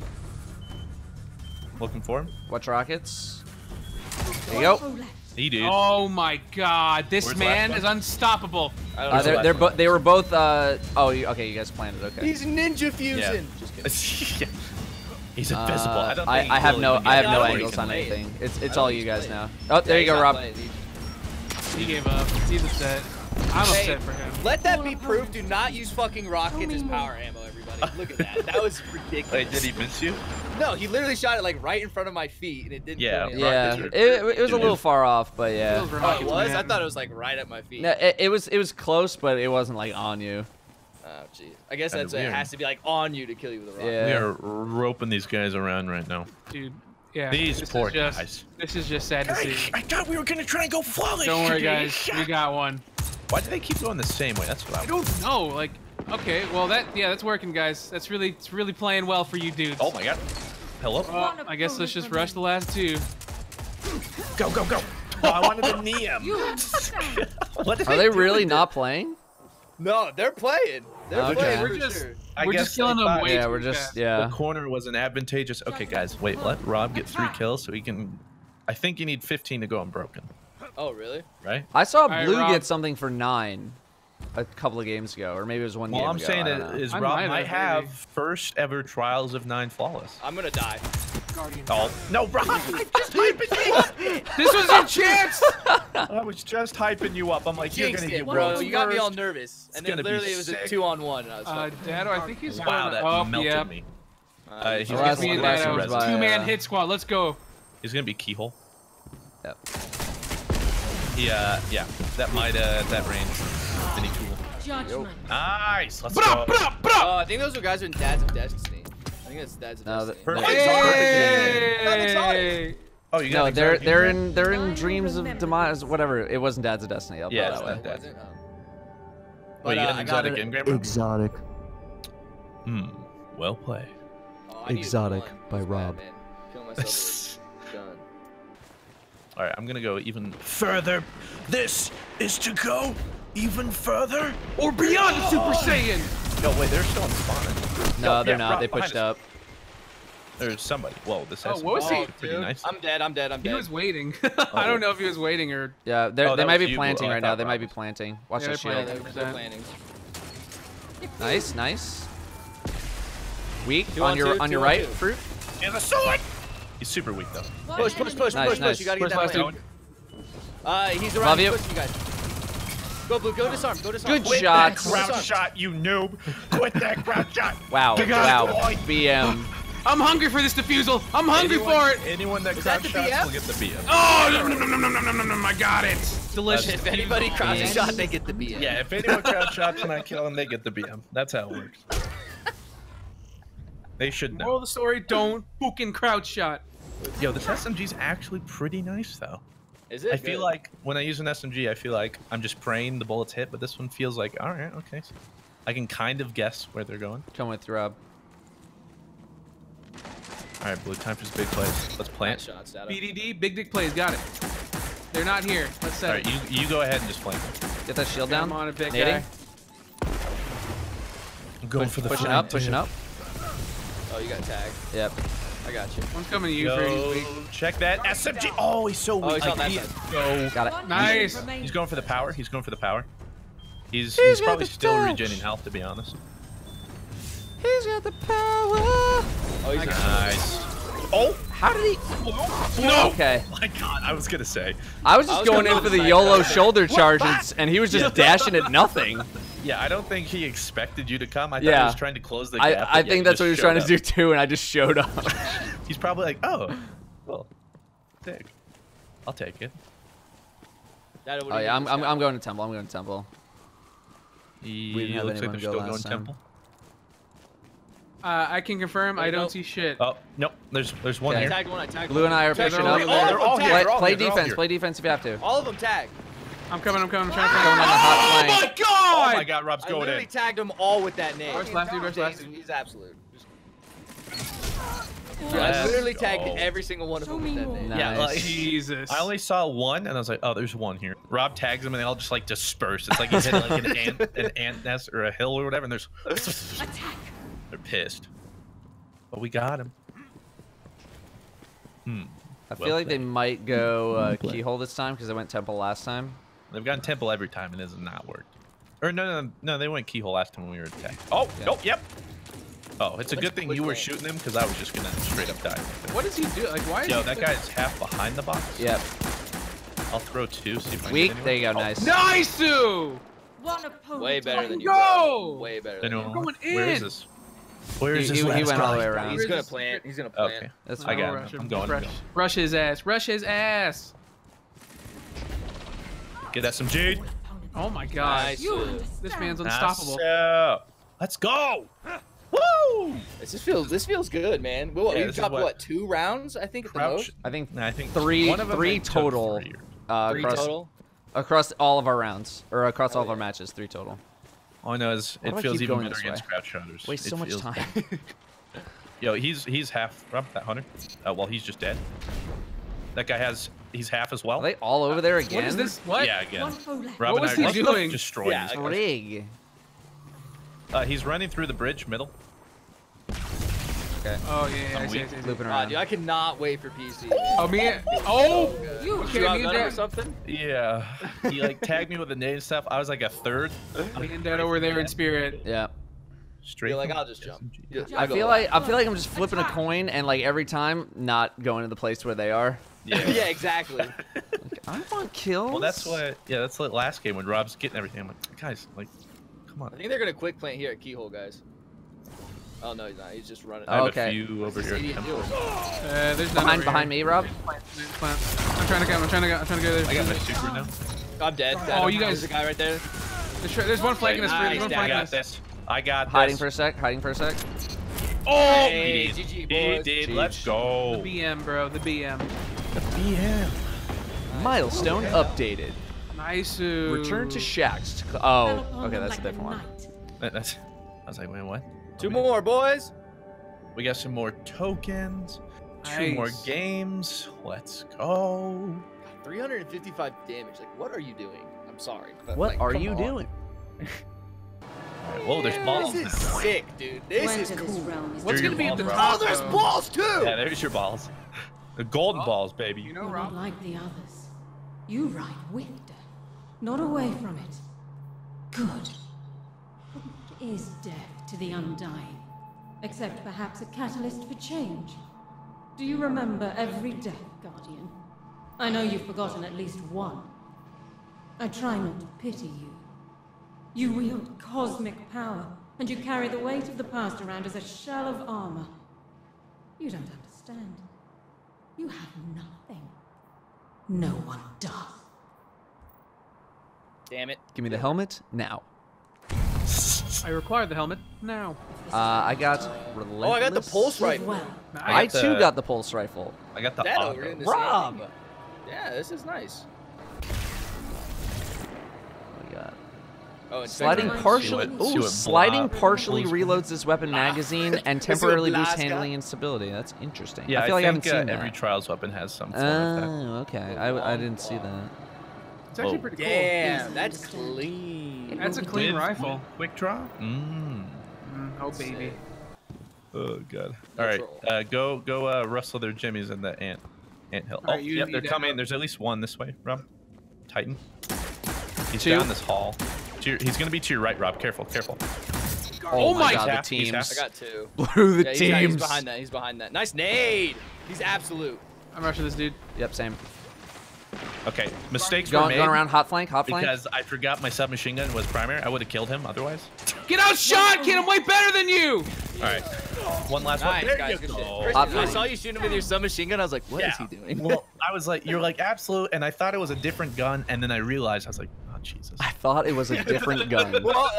for him. Watch rockets. There you go. Oh my god, this man is unstoppable. They were both, okay, you guys planned it, okay. He's ninja fusing. Yeah. Just kidding. He's invisible. I have no angles on anything. It's all you guys now. Oh, there you go, Rob. He gave up. He's upset. I'm upset for him. Let that be proof. Do not use fucking rockets as power ammo, everybody. Look at that. That was ridiculous. Wait, did he miss you? No, he literally shot it like right in front of my feet, and it didn't. Yeah. It was a little far off, but yeah. Oh, it was. I thought it was like right at my feet. No, it was close, but it wasn't like on you. Oh, jeez. I guess that's it has to be like on you to kill you with a rocket. Yeah. We are roping these guys around right now, dude. Yeah. These poor guys. This is just sad to see. I thought we were gonna try and go flawless. Don't worry, guys. We got one. Why do they keep going the same way? That's what I don't know. Like, okay, well that's working, guys. It's really playing well for you dudes. Oh my god. Hello? I guess let's just rush the last 2. Go. Oh, I wanted the Neo. Are they really not playing? No, they're playing. They're playing. We're just killing them way too fast. The corner wasn't advantageous. Okay, guys, wait, let Rob get 3 kills so he can... I think you need 15 to go unbroken. Oh, really? Right? I saw Blue get something for 9. A couple of games ago, or maybe it was one game ago. All I'm saying is Rob might have first ever Trials of 9 flawless. I'm gonna die. Oh, no, Rob! I just hyping you up! This was your chance! I was just hyping you up. I'm like, you're gonna get rolled. You got me all nervous. And then literally it was a 2-on-1. Datto, I think he's wow, that melted me. He's gonna be in that 2-man hit squad. Let's go. He's gonna be keyhole. Yep. Yeah, that might, that range. Nice. Let's go. I think those are guys in Dads of Destiny. I think that's Dads of Destiny. Perfect. Oh, you got no, they're in Dreams of Demise. Whatever. It wasn't Dads of Destiny. I'll put it that way. Wait, you got an exotic in Grandpa? Exotic. Well played. Exotic by Rob. All right, I'm gonna go even further. This is to go even further or beyond Super Saiyan. No way, they're still in spawn. No, they're not. Rob, they pushed up. There's somebody. Whoa, this has pretty nice. I'm dead. I'm dead. I'm dead. He was waiting. I don't know if he was waiting or. Yeah, they might be planting right now. They might be planting. Watch the shield. They're planting. Nice, nice. Weak on your right, Fruit. He has a sword. He's super weak though. Push, push, push, nice, push, nice. You gotta get that lane. He's around. Love you. Pushing you guys. Go Blue, go disarm, go disarm. Good Quit shot. Ground shot, you noob. Quit that ground shot. Wow, wow. BM. I'm hungry for this defusal. I'm hungry for it. Anyone that crouch shots will get the BM. Oh, no, I got it. Delicious. If anybody crouch shot, they get the BM. Yeah, if anyone crouch shots and I kill them, they get the BM. That's how it works. They should know. Moral of the story, don't fucking crouch shot. Yo, this SMG's actually pretty nice, though. Is it? I feel like when I use an SMG, I feel like I'm just praying the bullets hit, but this one feels like, all right, okay. So I can kind of guess where they're going. Come with Rob. All right, Blue, time for some big plays. Let's plant. Shots, BDD, big dick plays, got it. They're not here. Let's set it. All right, you go ahead and just plant them. Get that shield down. I'm on a big guy. I'm going for the pushing up, pushing up. Oh, you got tagged. Yep. I got you. One's coming to you, Fruit. Check that SMG. Oh, he's so weak. Oh, he's on that side. Go. Got it. Nice. He's going for the power. He's going for the power. He's probably still regening health, to be honest. He's got the power. Oh, he's nice. Oh, how did he? No. Okay. My God, I was gonna say. I was just going in for the YOLO shoulder charge, and he was just dashing at nothing. Yeah, I don't think he expected you to come. I thought he was trying to close the gap. I think that's what he was trying to do too, and I just showed up. He's probably like, oh, well, I'll take it. Oh yeah, I'm going to temple. I'm going to temple. It looks like they're still going temple. I can confirm. I don't see shit. Oh nope, there's one here. Blue and I are pushing up. They're all here. Play defense. Play defense if you have to. All of them tag. I'm coming, I'm coming, I'm trying to go on the hot line. Oh my God! Oh my God, Rob's going in. I literally tagged them all with that name. First last dude, first last dude. He's absolute. I literally tagged every single one of them with that name. Yeah, like, Jesus. I only saw one, and I was like, oh, there's one here. Rob tags them, and they all just like disperse. It's like he's hitting like an ant nest or a hill or whatever, and there's... Attack. They're pissed. But we got him. Hmm. I feel like they might go keyhole this time, because they went temple last time. They've gotten temple every time and it has not worked. Or no, they went keyhole last time when we were attacked. Oh, nope, yep. Oh, it's a good thing you were shooting them because I was just gonna straight up die. What does he do? Like why is that guy is half behind the box? Yep. I'll throw two, see if I can. There you go, nice. Nice! Way better than you. No! Way better than you. Where is this? Where is this? He went all the way around. He's gonna plant. He's gonna plant. Okay. That's fine. I got him. I'm going. Rush his ass. Rush his ass. Get SMG. Oh my God! This man's unstoppable. Let's go! Woo! This feels good, man. We've got what 2 rounds? I think at the most. I think three total. Across all of our rounds, or across all of our matches, 3 total. All I know is it feels even better against crouch shooters. Waste so much time. Yo, he's half. That Hunter. Well, he's just dead. That guy has. He's half as well. Are they all over there again? What is this? What? Yeah, again. Rob and I are doing? Destroying this rig. He's running through the bridge, middle. Okay. Oh yeah, I see. Looping around. Dude, I cannot wait for PC. Oh man. Oh. You can't do that or something? Yeah. He like tagged me with the name stuff. I was like a third. Me and Datto were there in spirit. Yeah. Straight. Like I'll just jump. I feel like I'm just flipping a coin and like every time not going to the place where they are. Yeah. Yeah, exactly. Like, I want kills. Well, that's what. Yeah, that's like last game when Rob's getting everything. I'm like, guys, like, come on. I think they're gonna quick plant here at keyhole, guys. Oh no, he's not. He's just running. Oh, okay. I have a few over here. There's none behind me, Rob. I'm trying to go. I'm trying to go there. I got my super now. I'm dead. Oh, you guys. There's a guy right there. There's one flanking us. There's one flanking us. I got this. Hiding for a sec. Hiding for a sec. Oh, hey, GG, let's go. The BM, bro. The BM. The BM. Milestone updated. Nice. Return to Shax. Oh, okay, that's a different one. That's. I was like, wait, what? 2 more, boys. We got some more tokens. Nice. 2 more games. Let's go. 355 damage. Like, what are you doing? I'm sorry. But what like, are you doing? Whoa, there's balls. This is sick, dude. This is cool. What's going to be at the top? Oh, there's balls, too! Yeah, there's your balls. The golden balls, baby. You know, Rob. Like the others. You ride wind, not away from it. Good. What is death to the undying? Except perhaps a catalyst for change. Do you remember every death, Guardian? I know you've forgotten at least one. I try not to pity you. You wield cosmic power, and you carry the weight of the past around as a shell of armor. You don't understand. You have nothing. No one does. Damn it. Give me the helmet now. I require the helmet now. I got Relentless. Oh, I got the pulse rifle. I too got the pulse rifle. I got the Auger. Rob! Yeah, this is nice. Oh my god. Oh, it's sliding partially. Ooh, sliding partially reloads this weapon magazine and temporarily boosts handling and stability. That's interesting. Yeah, I feel like I haven't seen that. Every Trials weapon has some form of that. Oh, okay. I didn't see that. It's actually pretty cool. Damn, that's clean. That's a clean rifle. Quick draw. Oh baby. Oh god. All right, go rustle their jimmies and the ant hill. Oh yeah, they're coming. There's at least one this way, Rob. Titan. He's down this hall. He's gonna be to your right, Rob. Careful, careful. Oh my god, the teams. I got two. Blew the teams. He's behind that. He's behind that. Nice nade. He's absolute. I'm rushing this dude. Yep, same. Okay, mistakes were made. Going around hot flank, Because I forgot my submachine gun was primary. I would have killed him otherwise. Get outshot, kid! I'm way better than you! Yeah. All right, one last one. There guys, you go. Christian, I saw you shooting him with your submachine gun. I was like, what is he doing? Well, I was like, you're like absolute, and I thought it was a different gun, and then I realized, I was like, oh, Jesus. I thought it was a different gun. Well,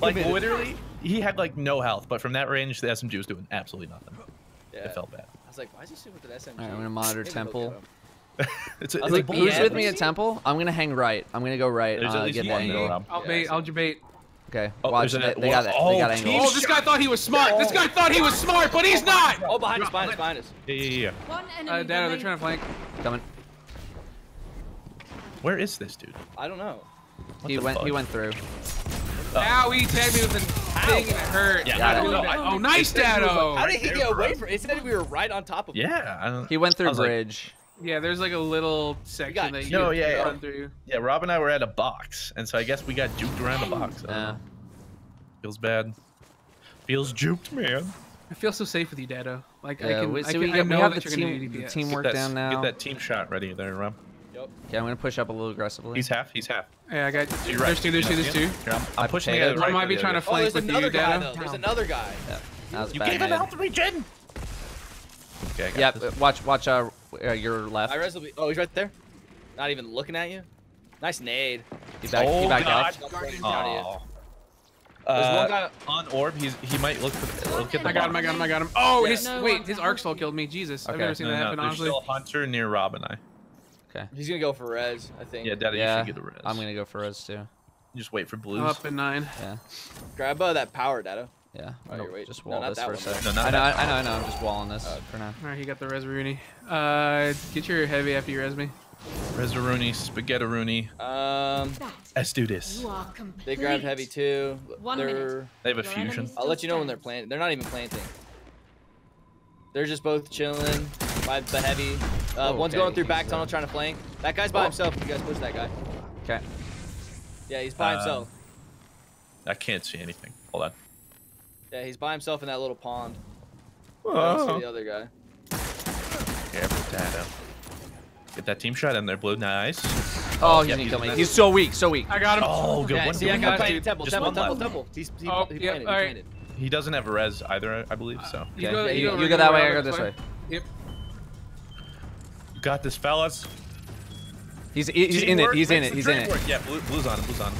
like literally, he had like no health, but from that range, the SMG was doing absolutely nothing. Yeah. It felt bad. I was like, why is he shooting with an SMG? All right, I'm gonna monitor Temple. I was like, who's with me at Temple? I'm gonna hang right. I'm gonna go right. There's at least get one there, Rob. I'll bait. I'll debate. Okay. Oh, watch it. They got it. They got angle. Oh, this guy thought he was smart. This guy thought he was smart, but he's not. Oh, behind us, behind us, behind us. Yeah, yeah, yeah. Datto, they're trying to flank. Coming. Where is this dude? I don't know. He went through. Now he tagged me with a thing and it hurt. Yeah, oh, nice, Datto. How did he get away from it? It said we were right on top of him. Yeah. He went through bridge. Yeah, there's like a little section that you run through. Yeah, Rob and I were at a box, and so I guess we got juked around the box. Feels bad. Feels juked, man. I feel so safe with you, Datto. Like I know that you're going to do DPS. The teamwork down now. Get that team shot ready there, Rob. Yep. Yeah, I'm going to push up a little aggressively. He's half. He's half. Yeah, I got. There's two. I'm pushing the other one. I might be trying to flank with you, Datto. There's another guy. You gave him health regen. Okay. Yeah. Watch. Your left. Oh, he's right there. Not even looking at you. Nice nade. He backed out. There's one guy on orb. He might look for the. I got him. Oh, his arc soul killed me. Jesus, okay. I've never seen that happen. Honestly, there's still Hunter near Rob and I. Okay. He's gonna go for res, I think. Yeah, Daddy, you should get the res. I'm gonna go for res too. You just wait for blues. I'm up at 9. Yeah. Grab that power, Datto. Yeah, just wall this for a second. No, I know, I'm just walling this for now. Alright, he got the Resveruni. Get your heavy after you res me. Resveruni, Spaghettaruni. Let's do this. They grabbed heavy too. They have a fusion. I'll let you know when they're planting. They're not even planting. They're just both chilling by the heavy. One's going through back tunnel trying to flank. That guy's by himself. You guys push that guy. Okay. Yeah, he's by himself. I can't see anything. Hold on. Yeah, he's by himself in that little pond. Whoa. I don't see the other guy. Careful, Datto. Get that team shot in there, Blue. Nice. Oh, he's gonna kill me. He's so weak, so weak. I got him. Oh, good one. Temple. He planted. He doesn't have res either, I believe, so. You go that way, I go this way. Yep. You got this, fellas. He's in it, he's in it, he's in it. Yeah, Blue's on him, Blue's on him.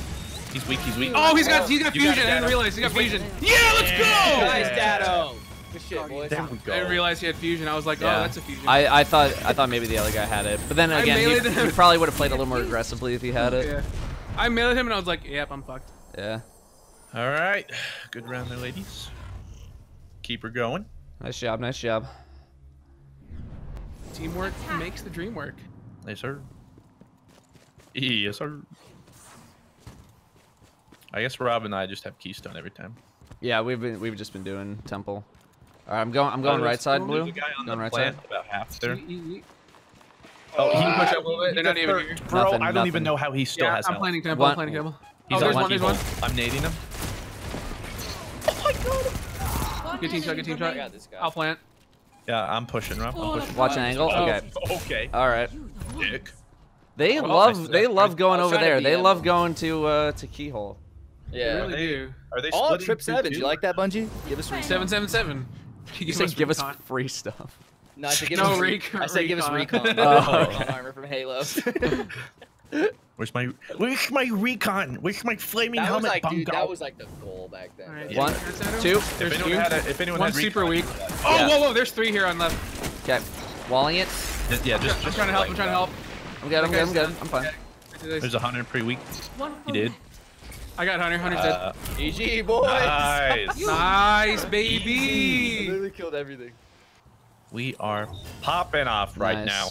He's weak, he's weak. Oh, he's got fusion. I didn't realize he got fusion. Yeah, let's go! Nice, Datto. Good shit, boys. There we go. I didn't realize he had fusion. I was like, oh, that's a fusion. I thought maybe the other guy had it. But then again, he probably would have played a little more aggressively if he had it. Yeah. I melee him and I was like, yep, I'm fucked. Yeah. All right. Good round there, ladies. Keep her going. Nice job, nice job. Teamwork makes the dream work. Yes, sir. Yes, sir. I guess Rob and I just have Keystone every time. Yeah, we've just been doing Temple. All right, I'm going right side, Blue. The guy on the plant, about half there. Oh, he can push up a little bit. They're not even here. Bro, nothing, I don't even know how he still has health. I'm planning Temple. I'm planning Temple. He's on one. I'm nading him. Oh my god! Good team shot. Good team shot. I'll plant. Yeah, I'm pushing, Rob. I'm pushing. Watch an angle. Okay. Okay. All right. Dick. They love going over there. They love going to Keyhole. Yeah. Really do. Are they all trip 7? Do you like that, Bungie? Give us free 777. You said give us free stuff. No, I said give us recon. I said give us recon. Oh, okay. Armor from Halo. Where's my recon? Where's my flaming helmet? Like, dude, that was like the goal back then. Right, yeah. If anyone had super weak. Oh, yeah. Whoa, there's 3 here on left. Okay, walling it. Yeah, just. I'm trying to help. I'm trying to help. I'm good. I'm fine. There's a Hunter pretty weak. He did. I got Hunter. Hunter's dead. GG, boys. Nice. Nice, baby. Easy. Literally killed everything. We are popping off right now.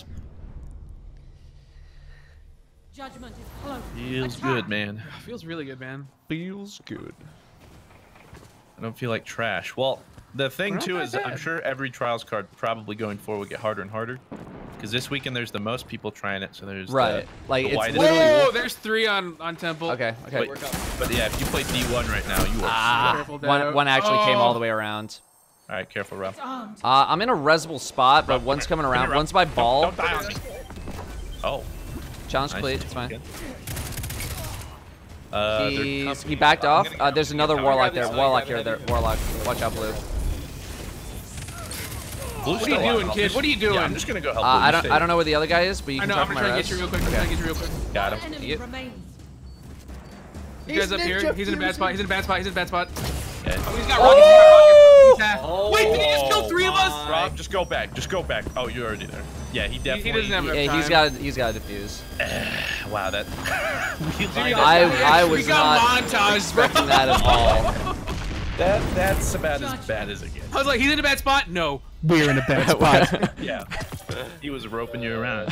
Judgment is close. Feels good, man. Feels really good, man. Feels good. I don't feel like trash. Well, the thing too is I'm sure every Trials card probably going forward will get harder and harder. Because this weekend there's the most people trying it, so there's the widest. Whoa, there's 3 on Temple. Okay. But yeah, if you play D1 right now, you are careful, one actually came all the way around. All right, careful, Rob. I'm in a resable spot, but one's coming around. One's by ball. Don't die on me. Oh. Challenge complete. It's fine. He backed off. There's another Warlock there. Warlock here. Warlock. Watch out, Blue. What are you doing, kid? What are you doing? Yeah, I'm just gonna go help. I don't know where the other guy is, but you can talk to my rest. I'm gonna try to get you real quick. Got him. You guys up here? He's in a bad spot. Yeah. Oh, he's got rockets. Wait, did he just kill 3 of us? Rob, just go back. Oh, you're already there. Yeah, he definitely. He doesn't have enough time. He's got to defuse. Wow, that. I was not expecting that at all. That's about as bad as it gets. I was like, he's in a bad spot. No, we're in a bad spot. Yeah, he was roping you around.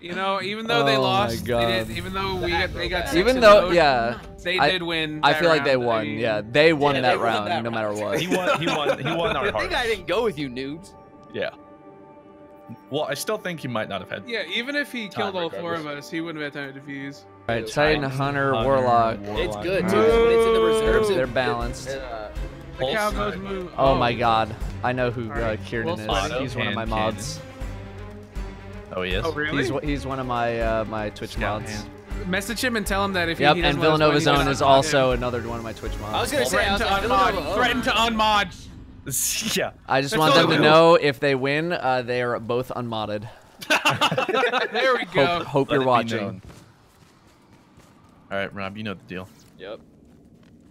You know, even though they lost, even though they got six, they did win. I feel like they won. Yeah, they won that round, no matter what. He won our hearts. I think I didn't go with you, noobs. Yeah. Well, I still think he might not have had. Yeah, even if he killed all 4 of us, he wouldn't have had time to defuse. All right, Titan, Hunter, Warlock. It's good too. It's in the reserves. They're balanced. Oh my god, I know who Kiernan is. He's one of my mods. Oh, he is? Oh, really? He's one of my my Twitch mods. Message him and tell him that if he doesn't want to play, Villanova Zone is also another one of my Twitch mods. I was going to say, threaten to unmod. Yeah. I just want them to know if they win, they are both unmodded. There we go. Hope you're watching. All right, Rob, you know the deal. Yep.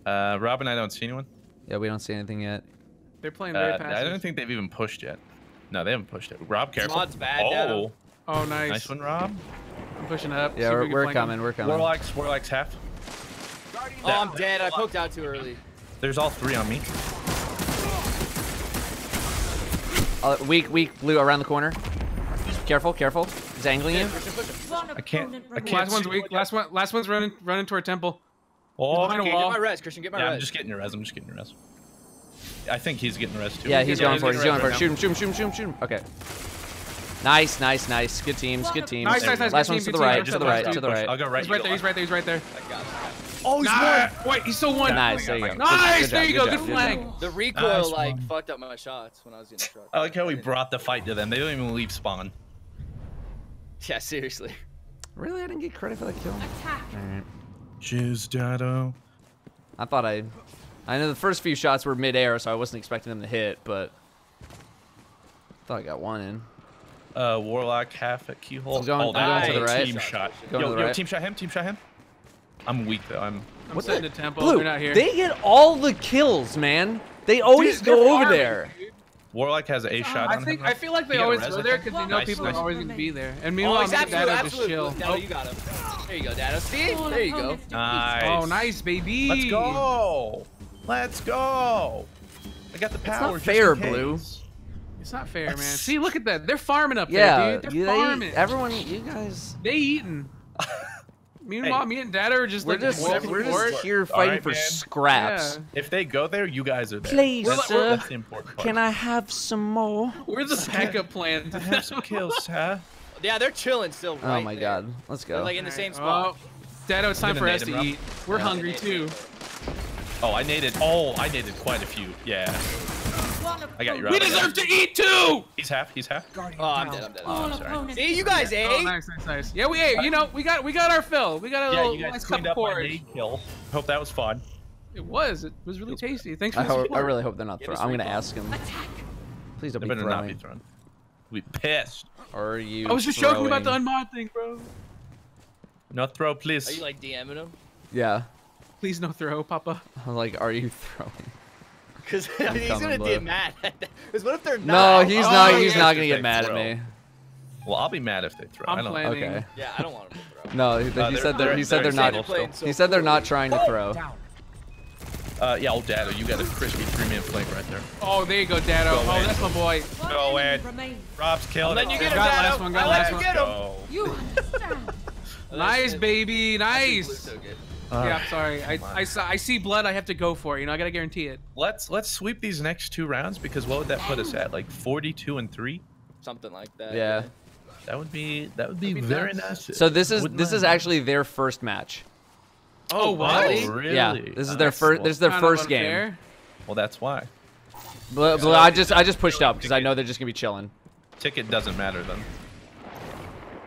Rob and I don't see anyone. Yeah, we don't see anything yet. They're playing very fast. I don't think they've even pushed yet. No, they haven't pushed it. Rob, careful. Mod's bad, Datto. Oh, nice. Nice one, Rob. I'm pushing up. Yeah, we're coming. We're coming. Warlock's half. Oh, I'm dead. I poked out too early. There's all 3 on me. Weak, Blue around the corner. Careful. He's angling you. I can't. Last one's weak. Last one's running toward Temple. Oh, okay. Get my res, Christian. Get my res. I'm just getting your res. I think he's getting the rest too. Yeah, he's going for it. Shoot him. Okay. Nice. Good teams. Nice. Last one's to the right. I'll go right. He's right there. I got him. Oh, he's one. Wait, he's still one. Nice, there you go. Nice, there you go. Good flank. The recoil, like, fucked up my shots when I was getting struck. I like how we brought the fight to them. They don't even leave spawn. Yeah, seriously. Really? I didn't get credit for that kill. Attack. Jizz, Datto. I thought I know the first few shots were mid-air, so I wasn't expecting them to hit, but I thought I got one in. Warlock half at Keyhole. I'm going to the right. Yo, team shot him. I'm weak, though. I'm sitting to Temple. Blue, they're not here. They get all the kills, man. They always go over there. Warlock has a shot on him. I feel like they always go there because they know people are always going to be there. And meanwhile, Datto just chill. Datto, you got him. There you go, Datto. See? There you go. Nice. Oh, nice, baby. Let's go! I got the power. It's not fair, Blue. It's not fair, man. See, look at that. They're farming up there, dude. They're farming. Everyone, you guys. They eating. Meanwhile, me and Dad are just we're just here fighting for scraps. Yeah. If they go there, you guys are there. Please, sir. Can I have some more? We're the backup plan. I have some kills, huh? Yeah, they're chilling still. Right oh my god, let's go. They're like in the same spot. Oh, Datto, it's time for us to eat. We're hungry too. Oh, I needed. Oh, I needed quite a few. Yeah. I got you, Rob. We deserve to eat too. He's half. He's half. Oh, I'm dead. I'm dead. Oh, I'm sorry. See, you guys ate. Oh, nice, nice, nice. Yeah, we ate. You know, we got our fill. We got a little nice cup of porridge. Hope that was fun. It was. It was really tasty. Thanks for the support. I really hope they're not throwing. I'm gonna ask him. Attack. Please don't be throwing. Not be thrown. We pissed. Are you? I was just joking about the unmod thing, bro. No throw, please. Are you like DMing him? Yeah. Please no throw, Papa. I'm like, are you throwing? Because he's gonna get mad. Because what if they're not? No, he's not. He's not gonna get mad at me. Well, I'll be mad if they throw. I'm planning. Okay. Yeah, I don't want them to throw. No, he said they're. He said they're not. He said they're not trying to throw. Yeah, old Datto, you got a crispy 3-man flank right there. Oh, there you go, Datto. Go oh, in. That's my boy. Go in. Rob's killing. Then you get him, Datto. Got last one. Nice, baby. Nice. Yeah, I'm sorry. I see blood. I have to go for it. You know, I gotta guarantee it. Let's sweep these next two rounds because what would that put us at? Like 42 and 3, something like that. Yeah, that would be very nice. So this is actually their first match. Oh, what? Really? Yeah, this is their first. This is their first game. Well, that's why. But I just pushed up because I know they're just gonna be chilling. Ticket doesn't matter then.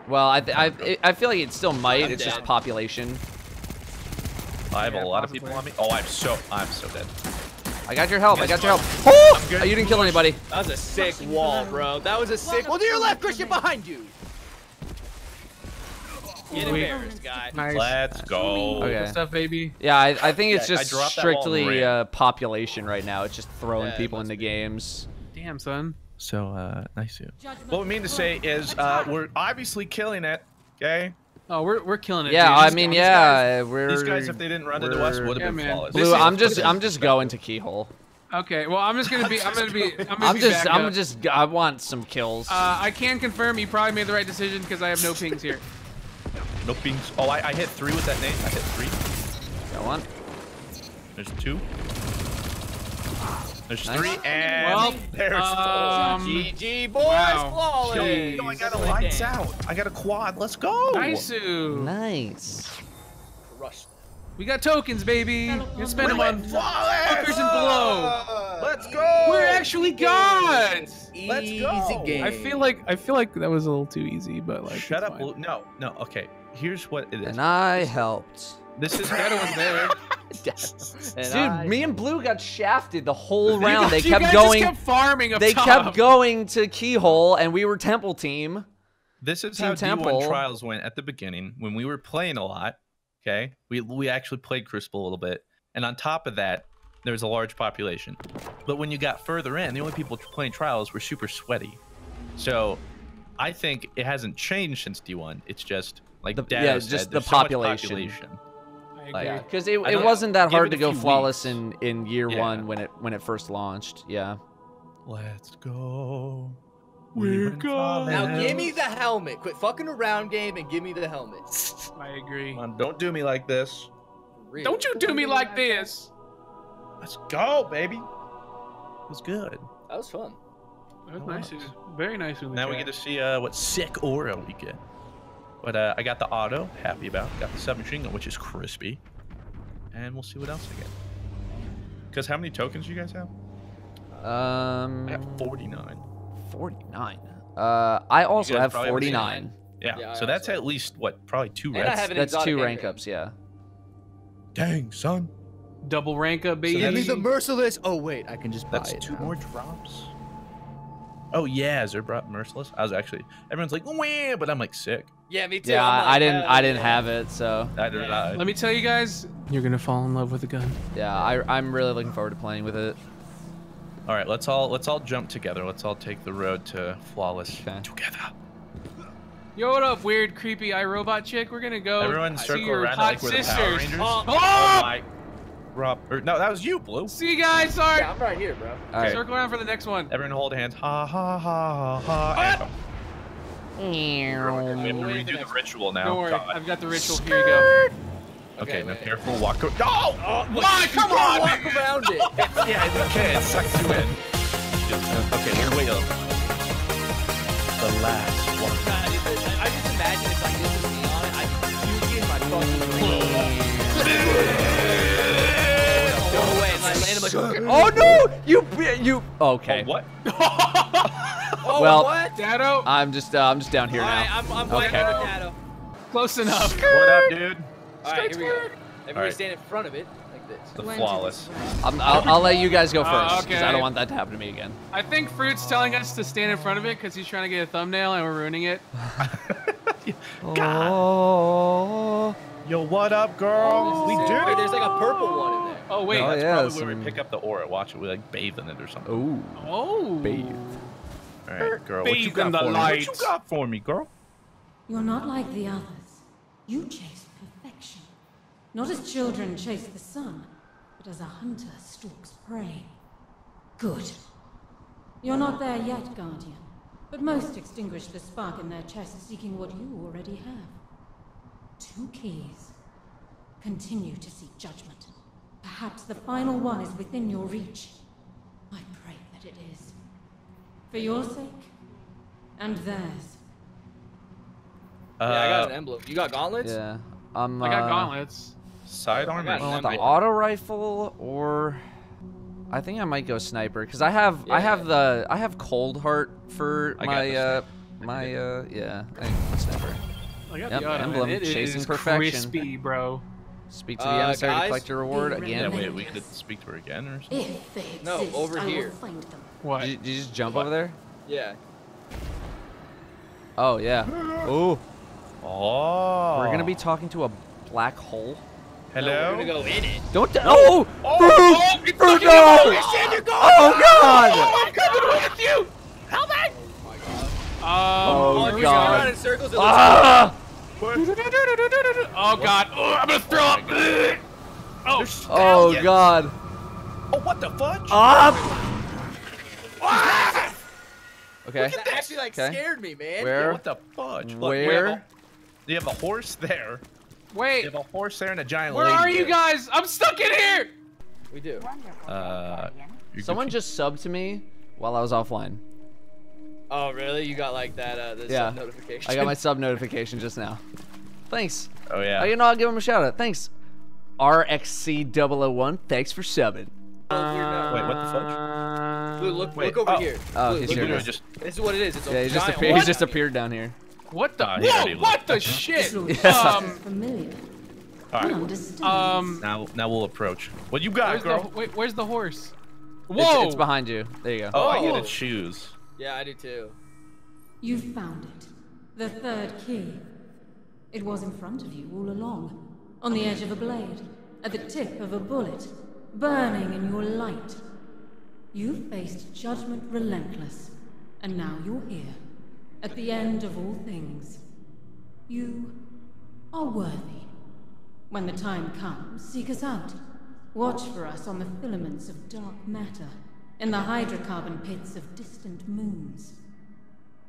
Well, I feel like it still might. I'm just population. I have a lot of people on me. Oh, I'm so dead. I got your help. I got your help. Oh, you didn't kill anybody. That was a sick wall, bro. That was a sick. Well, to your left, Christian, behind you. Get embarrassed, guys. Nice. Let's go. Okay. What's up, baby? Yeah, I think it's just strictly population right now. It's just throwing people into games. Damn, son. So nice. What we mean to say is we're obviously killing it. Okay. Oh, we're killing it. Yeah, dude. I mean, yeah, these guys, if they didn't run into us, would have been flawless. Blue, I'm just going to keyhole. Okay, well, I'm just gonna be. I want some kills. I can confirm you probably made the right decision because I have no pings here. No pings. Oh, I hit 3 with that name. I hit 3. Got one. There's 2. There's 3 and well, there's 4. GG boys, flawless. Yo, I got a lights out. I got a quad. Let's go. Nice. Crushed. We got tokens, baby. You spend them on fuckers and blow. Let's go. We're actually gods. Let's go. I feel like that was a little too easy, but like. Shut up. Fine. No. Okay. Here's what it is. And I helped. This is that was there. Dude, me and Blue got shafted the whole round. They kept going. Just kept farming up top. Kept going to keyhole, and we were Temple team. This is how D1 Trials went at the beginning when we were playing a lot. Okay, we actually played Crucible a little bit, and on top of that, there was a large population. But when you got further in, the only people playing Trials were super sweaty. So, I think it hasn't changed since D1. It's just like just the population. Like, because it wasn't that hard to go flawless in year one when it first launched. Yeah. Let's go. We're going. Now give me the helmet. Quit fucking around, game, and give me the helmet. I agree. Mom, don't do me like this. Really? Don't you do me like this. Let's go, baby. It was good. That was fun. That was nice. Very nice. Now we get to see what sick aura we get. But I got the auto, happy about. Got the submachine gun, which is crispy. And we'll see what else I get. Because how many tokens do you guys have? I got 49. 49? I also have 49. Yeah, so that's at least, what, probably 2 ranks? That's 2 rank ups, yeah. Dang, son. Double rank up, baby. Give me the Merciless. Oh, wait, I can just buy it. That's 2 more drops. Oh, yeah, Zerbrat Merciless. I was actually, everyone's like, wah, but I'm like, sick. Yeah, me too. Yeah, like, I didn't have it, so. I did not. Let me tell you guys, you're gonna fall in love with a gun. Yeah, I'm really looking forward to playing with it. All right, let's all jump together. Let's all take the road to flawless together. Yo, what up, weird, creepy iRobot chick? We're gonna go. Everyone circle around like we're the Power Rangers. Oh my. Rob, no, that was you, Blue. See you guys. Sorry. Yeah, I'm right here, bro. All right. Circle around for the next one. Everyone hold hands. Ha ha ha ha. We have to redo the ritual now. Don't worry, I've got the ritual. Here you go. Okay, now careful, walk. No! Why? Come on! Walk around it. Yeah, it's okay. It sucks you in. Okay, here we go. The last one. I just imagine if I could just be on it, I could be in my fucking. Go away! I landed my fucking. Oh no! You. Okay. What? Oh, well, what? Datto? I'm just down here now. I'm playing with Datto. Close enough. What up, dude? All right, here we go. Everybody stand in front of it like this. The flawless. I'll let you guys go first because I don't want that to happen to me again. I think Fruit's telling us to stand in front of it because he's trying to get a thumbnail and we're ruining it. God. Yo, what up, girl? We did it. There's like a purple one in there. Oh wait, no, that's probably where we pick up the aura. Watch it. We like bathe in it or something. Ooh. Oh. Bathe. All right, girl. What you got for me? What you got for me, girl? You're not like the others. You chase perfection, not as children chase the sun, but as a hunter stalks prey. Good. You're not there yet, Guardian, but most extinguish the spark in their chest, seeking what you already have. Two keys. Continue to seek judgment. Perhaps the final one is within your reach. I pray that it is. For your sake, and theirs. Yeah, I got an emblem. You got gauntlets? Yeah. I got gauntlets. Sidearm? I don't know, the auto rifle or... I think I might go sniper because I have I have cold heart for my I think sniper. I got the emblem. It chasing perfection. Crispy, bro. Speak to the emissary to collect your reward again. Yeah, wait, we could speak to her again or something. No, over here. What? Did you just jump over there? Yeah. Oh yeah. Ooh. Oh. We're gonna be talking to a black hole. Hello. No, we're gonna go in it. Don't. Oh. Oh. Fruit. Fruit. No. Oh God. Oh, I'm coming with you. Help me. Oh my God. Oh God. We're around in circles. Ah. Oh God. Oh, I'm gonna throw up. Oh. Oh God. Oh, what the fudge? Ah. Okay. That actually like scared me, man. Where? Yeah, what the fudge? Look, where? You have a horse there. Wait. You have a horse there and a giant lady. Where are you guys? I'm stuck in here. We do. Someone just subbed to me while I was offline. Oh really? You got like that sub notification? I got my sub notification just now. Thanks. Oh yeah. You know, I'll give him a shout out. Thanks. RXC001. Thanks for subbing. Wait, what the fudge? Blue, look over here. Oh, Blue, he's here. This is what it is. It's a he just appeared down here. What the? Whoa, what the shit? Alright. Now we'll approach. What you got, girl? Wait, where's the horse? Whoa! It's behind you. There you go. Oh, I get to choose. Yeah, I do too. You found it. The third key. It was in front of you all along. On the edge of a blade. At the tip of a bullet. Burning in your light. You faced judgment relentless. And now you're here. At the end of all things, you are worthy. When the time comes, seek us out. Watch for us on the filaments of dark matter, in the hydrocarbon pits of distant moons.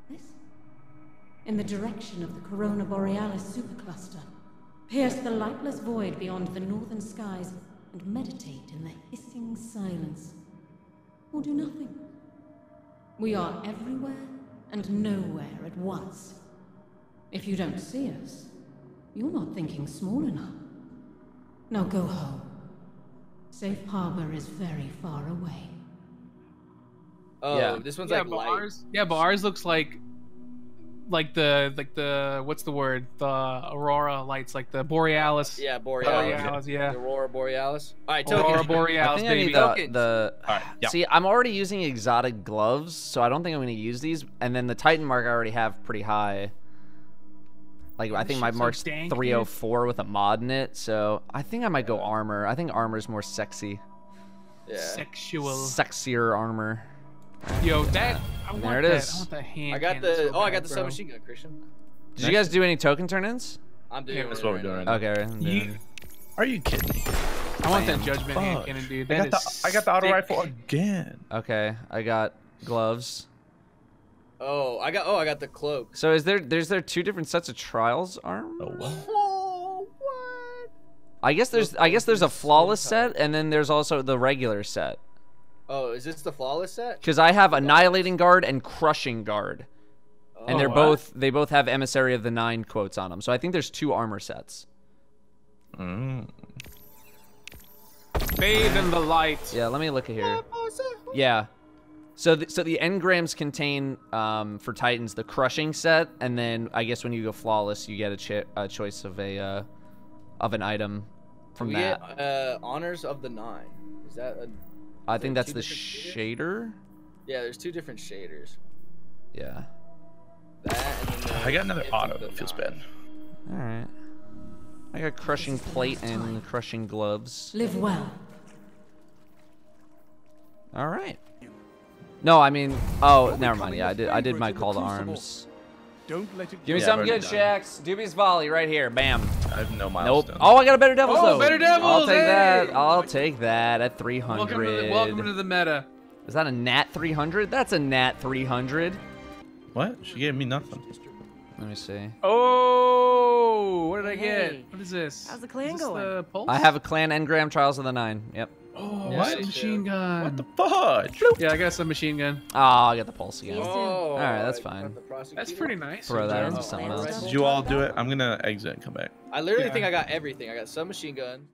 This? In the direction of the Aurora Borealis supercluster. Pierce the lightless void beyond the northern skies and meditate in the hissing silence. Or do nothing. We are everywhere and nowhere at once. If you don't see us, you're not thinking small enough. Now go home. Safe harbor is very far away. Oh, yeah. This one's like bars. Yeah, but ours looks like the what's the word? The Aurora lights, like the Borealis. Yeah, Borealis. Yeah. The Aurora Borealis. All right, tokens. Aurora Borealis, baby. See, I'm already using exotic gloves, so I don't think I'm gonna use these. And then the Titan mark I already have pretty high. Like I think my mark's 304 with a mod in it, so I think I might go armor. I think armor's more sexy. Yeah. Sexual. Sexier armor. Yo, that. There it is. I got the. Oh, I got the submachine gun, Christian. Did you guys do any token turn-ins? I'm doing. That's what we're doing. Okay. Are you kidding me? I want that judgment hand cannon, dude. I got the auto rifle again. Okay, I got gloves. I got the cloak. So there's two different sets of trials armor? Oh, what? Oh, what? I guess there's a flawless set and then there's also the regular set. Oh, is this the flawless set? Because I have annihilating guard and crushing guard. Oh, and they're both have Emissary of the Nine quotes on them. So I think there's two armor sets. Mm. Bathe in the light. Yeah, let me look at here. Yeah. So the engrams contain, for Titans, the crushing set, and then I guess when you go flawless, you get a choice of an item from that. Yeah, Honors of the Nine. Is that? I think that's the shader. Yeah, there's two different shaders. Yeah. That and then I got another auto. That feels bad. All right. I got crushing plate and crushing gloves. Live well. All right. No, I mean, oh, never mind. Yeah, I did my call to arms. Don't let it. Give me something good, Shax. Doobie's volley right here. Bam. I have no milestone. Nope. Oh, I got a Better Devils though. Better Devils. I'll take that. I'll take that at 300. Welcome to the meta. Is that a nat 300? That's a nat 300. What? She gave me nothing. Let me see. Oh, what did I get? What is this? How's the clan going? I have a clan engram, Trials of the Nine. Yep. Oh, what? Machine gun. What the fudge? Yeah, I got some machine gun. Oh, I got the pulse again. Oh, all right, that's fine. That's pretty nice. Throw that into something else. Did you all do it? I'm going to exit and come back. I literally think I got everything. I got some machine gun.